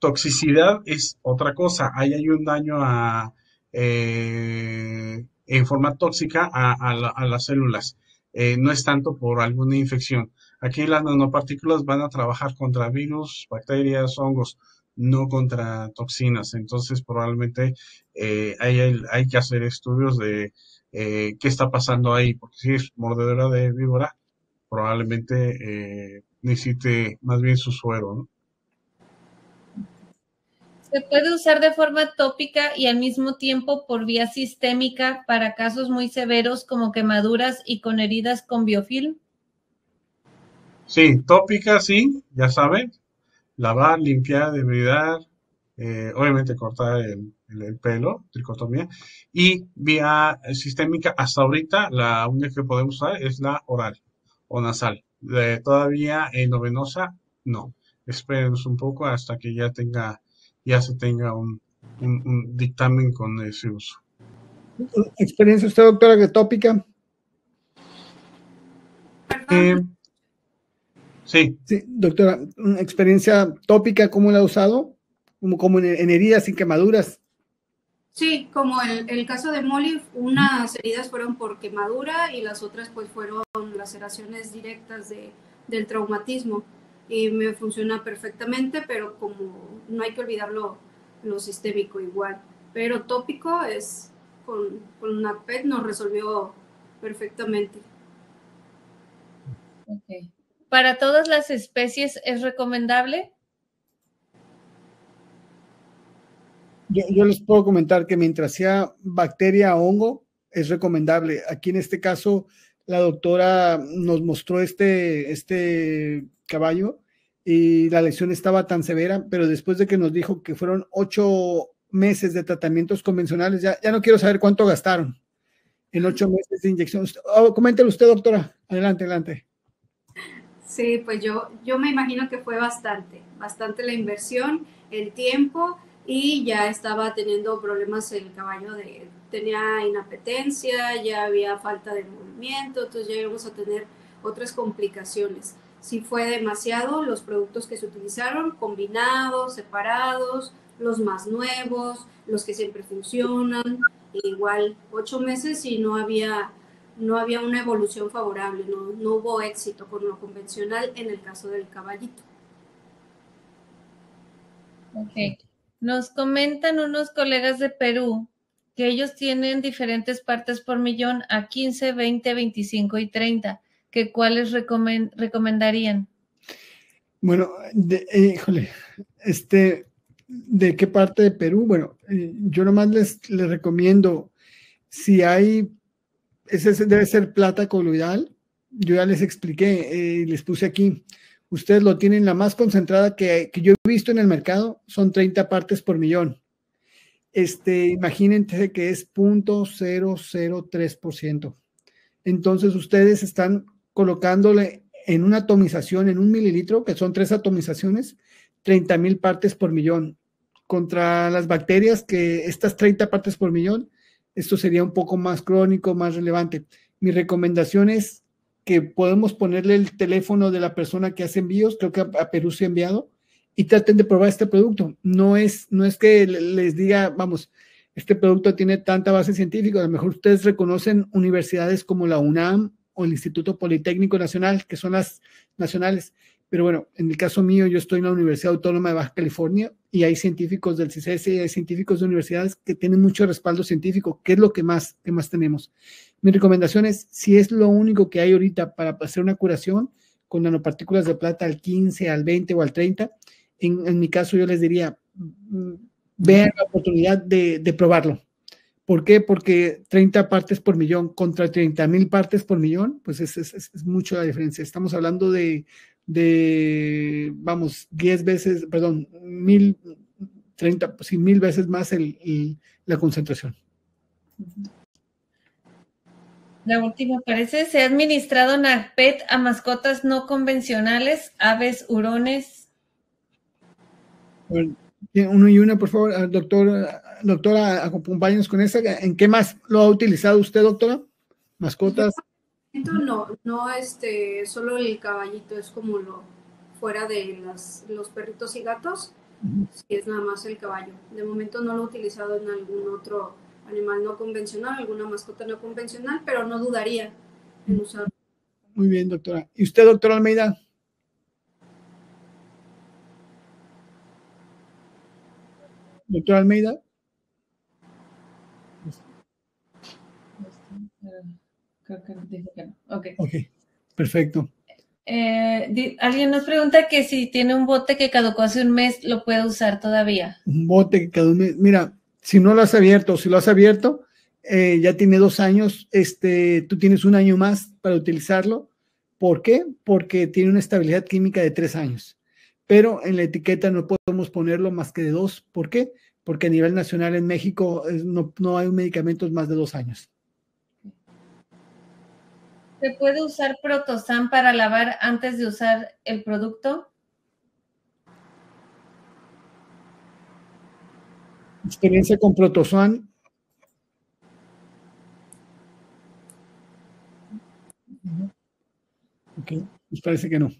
toxicidad es otra cosa. Ahí hay un daño a... Eh, en forma tóxica a, a, la, a las células, eh, no es tanto por alguna infección. Aquí las nanopartículas van a trabajar contra virus, bacterias, hongos, no contra toxinas. Entonces probablemente eh, hay, hay que hacer estudios de eh, qué está pasando ahí, porque si es mordedora de víbora probablemente eh, necesite más bien su suero, ¿no? ¿Se puede usar de forma tópica y al mismo tiempo por vía sistémica para casos muy severos como quemaduras y con heridas con biofilm? Sí, tópica sí, ya saben, lavar, limpiar, debridar, eh, obviamente cortar el, el, el pelo, tricotomía, y vía sistémica hasta ahorita la única que podemos usar es la oral o nasal, eh, todavía endovenosa no, espérenos un poco hasta que ya tenga... ya se tenga un, un, un dictamen con ese uso. ¿Experiencia usted, doctora, de tópica? Eh, sí. Sí, doctora, ¿una experiencia tópica cómo la ha usado? Como, como en, en heridas y quemaduras. Sí, como el, el caso de Moli, unas heridas fueron por quemadura y las otras pues fueron laceraciones directas de, del traumatismo. Y me funciona perfectamente, pero como no hay que olvidarlo lo sistémico igual. Pero tópico es, con, con NACPET nos resolvió perfectamente. Okay. ¿Para todas las especies es recomendable? Yo, yo les puedo comentar que mientras sea bacteria o hongo, es recomendable. Aquí en este caso, la doctora nos mostró este... este caballo y la lesión estaba tan severa, pero después de que nos dijo que fueron ocho meses de tratamientos convencionales, ya, ya no quiero saber cuánto gastaron en ocho meses de inyección. Oh, coméntelo usted, doctora. Adelante, adelante. Sí, pues yo, yo me imagino que fue bastante, bastante la inversión, el tiempo, y ya estaba teniendo problemas el caballo, de, tenía inapetencia, ya había falta de movimiento, entonces ya íbamos a tener otras complicaciones. si fue demasiado los productos que se utilizaron, combinados, separados, los más nuevos, los que siempre funcionan, igual ocho meses y no había, no había una evolución favorable, no, no hubo éxito con lo convencional en el caso del caballito. Ok. Nos comentan unos colegas de Perú que ellos tienen diferentes partes por millón a quince, veinte, veinticinco y treinta. ¿Qué cuáles recomend- recomendarían? Bueno, de, eh, híjole, este, ¿de qué parte de Perú? Bueno, eh, yo nomás les, les recomiendo, si hay, ese debe ser plata coloidal, yo ya les expliqué, eh, les puse aquí, ustedes lo tienen, la más concentrada que, que yo he visto en el mercado son treinta partes por millón. Este, imagínense que es punto cero cero tres por ciento. Entonces ustedes están colocándole en una atomización, en un mililitro, que son tres atomizaciones, treinta mil partes por millón. Contra las bacterias, que estas treinta partes por millón, esto sería un poco más crónico, más relevante. Mi recomendación es que podemos ponerle el teléfono de la persona que hace envíos, creo que a Perú se ha enviado, y traten de probar este producto. No es, no es que les diga, vamos, este producto tiene tanta base científica, a lo mejor ustedes reconocen universidades como la UNAM o el Instituto Politécnico Nacional, que son las nacionales, pero bueno, en el caso mío, yo estoy en la Universidad Autónoma de Baja California, y hay científicos del C I C A y hay científicos de universidades que tienen mucho respaldo científico, que es lo que más, que más tenemos. Mi recomendación es, si es lo único que hay ahorita para hacer una curación con nanopartículas de plata al quince, al veinte o al treinta, en, en mi caso yo les diría, vean la oportunidad de, de probarlo. ¿Por qué? Porque treinta partes por millón contra treinta mil partes por millón, pues es, es, es mucho la diferencia. Estamos hablando de, de vamos, diez veces, perdón, mil, treinta, sí, mil veces más el, el, la concentración. Uh-huh. La última parece, ¿se ha administrado NACPET a mascotas no convencionales, aves, hurones? Bueno, uno y una, por favor, doctor, doctora, acompáñenos con esa. ¿En qué más lo ha utilizado usted, doctora? ¿Mascotas? No, no, este, solo el caballito es como lo fuera de las, los perritos y gatos, uh-huh. Sí, es nada más el caballo. De momento no lo he utilizado en algún otro animal no convencional, alguna mascota no convencional, pero no dudaría en usarlo. Muy bien, doctora. ¿Y usted, doctora Almeida? ¿Doctora Almeida? Creo que dijo que no. Ok. Ok, perfecto. Eh, alguien nos pregunta que si tiene un bote que caducó hace un mes, ¿lo puede usar todavía? Un bote que caducó un mes, mira, si no lo has abierto, si lo has abierto, eh, ya tiene dos años, este, tú tienes un año más para utilizarlo. ¿Por qué? Porque tiene una estabilidad química de tres años. Pero en la etiqueta no podemos ponerlo más que de dos. ¿Por qué? Porque a nivel nacional en México es, no, no hay medicamentos más de dos años. ¿Se puede usar ProtoSan para lavar antes de usar el producto? Experiencia con ProtoSan. Ok, nos parece que no.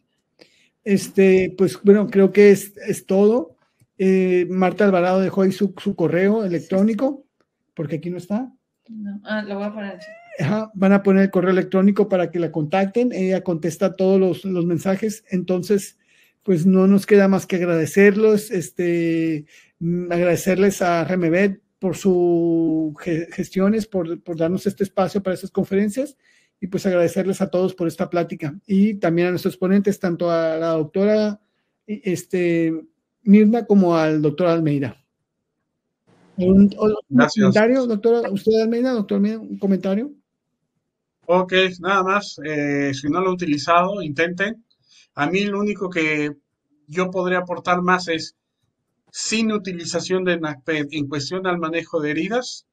Este, pues bueno, creo que es, es todo. Eh, Marta Alvarado dejó ahí su, su correo electrónico, porque aquí no está. No, ah, lo voy a poner. Ajá, van a poner el correo electrónico para que la contacten. Ella contesta todos los, los mensajes. Entonces, pues no nos queda más que agradecerlos, este, agradecerles a REMEVET por sus gestiones, por, por darnos este espacio para estas conferencias, y pues agradecerles a todos por esta plática, y también a nuestros ponentes, tanto a la doctora este, Mirna como al doctor Almeida. ¿Un, un, un comentario, doctora? ¿Usted, Almeida, doctor Almeida, un comentario? Ok, nada más, eh, si no lo he utilizado, intenten. A mí lo único que yo podría aportar más es, sin utilización de NACPET en cuestión al manejo de heridas,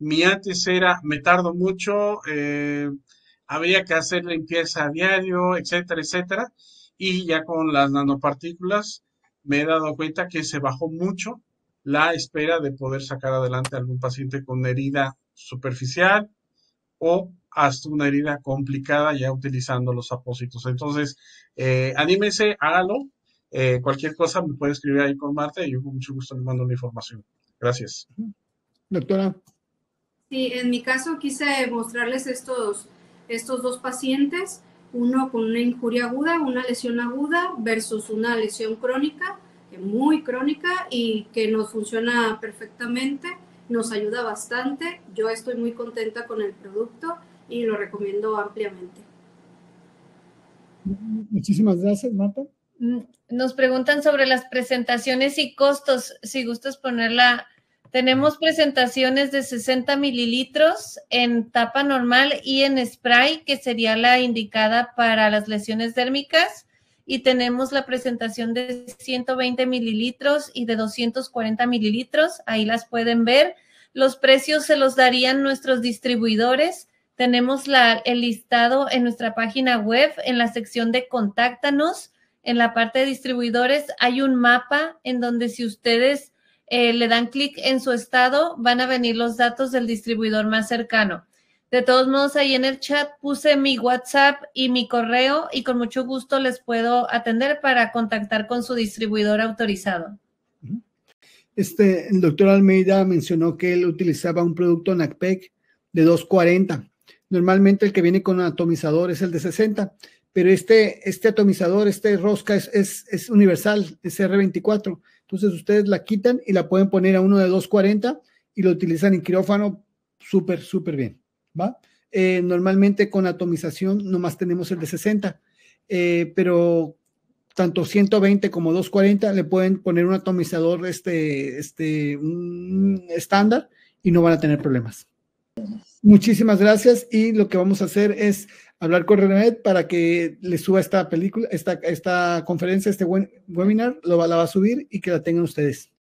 mi antes era, me tardo mucho, eh, había que hacer limpieza a diario, etcétera, etcétera, y ya con las nanopartículas me he dado cuenta que se bajó mucho la espera de poder sacar adelante a algún paciente con herida superficial o hasta una herida complicada ya utilizando los apósitos. Entonces, eh, anímense, hágalo. Eh, cualquier cosa me puede escribir ahí con Marta y yo con mucho gusto les mando la información. Gracias. Doctora. Sí, en mi caso quise mostrarles estos, estos dos pacientes, uno con una injuria aguda, una lesión aguda versus una lesión crónica, muy crónica, y que nos funciona perfectamente, nos ayuda bastante. Yo estoy muy contenta con el producto y lo recomiendo ampliamente. Muchísimas gracias, Marta. Nos preguntan sobre las presentaciones y costos, si gustas ponerla. Tenemos presentaciones de sesenta mililitros en tapa normal y en spray, que sería la indicada para las lesiones dérmicas. Y tenemos la presentación de ciento veinte mililitros y de doscientos cuarenta mililitros. Ahí las pueden ver. Los precios se los darían nuestros distribuidores. Tenemos la, el listado en nuestra página web, en la sección de Contáctanos. En la parte de distribuidores hay un mapa en donde, si ustedes eh, le dan clic en su estado, van a venir los datos del distribuidor más cercano. De todos modos, ahí en el chat puse mi WhatsApp y mi correo y con mucho gusto les puedo atender para contactar con su distribuidor autorizado. Este, el doctor Almeida mencionó que él utilizaba un producto NACPET de doscientos cuarenta. Normalmente el que viene con atomizador es el de sesenta, pero este, este atomizador, este rosca es, es, es universal, es R veinticuatro. Entonces ustedes la quitan y la pueden poner a uno de doscientos cuarenta y lo utilizan en quirófano súper, súper bien. ¿Va? Eh, normalmente con atomización nomás tenemos el de sesenta, eh, pero tanto ciento veinte como doscientos cuarenta le pueden poner un atomizador este, este, un estándar y no van a tener problemas. Muchísimas gracias, y lo que vamos a hacer es hablar con REMEVET para que le suba esta película, esta, esta conferencia, este webinar, lo, la va a subir y que la tengan ustedes.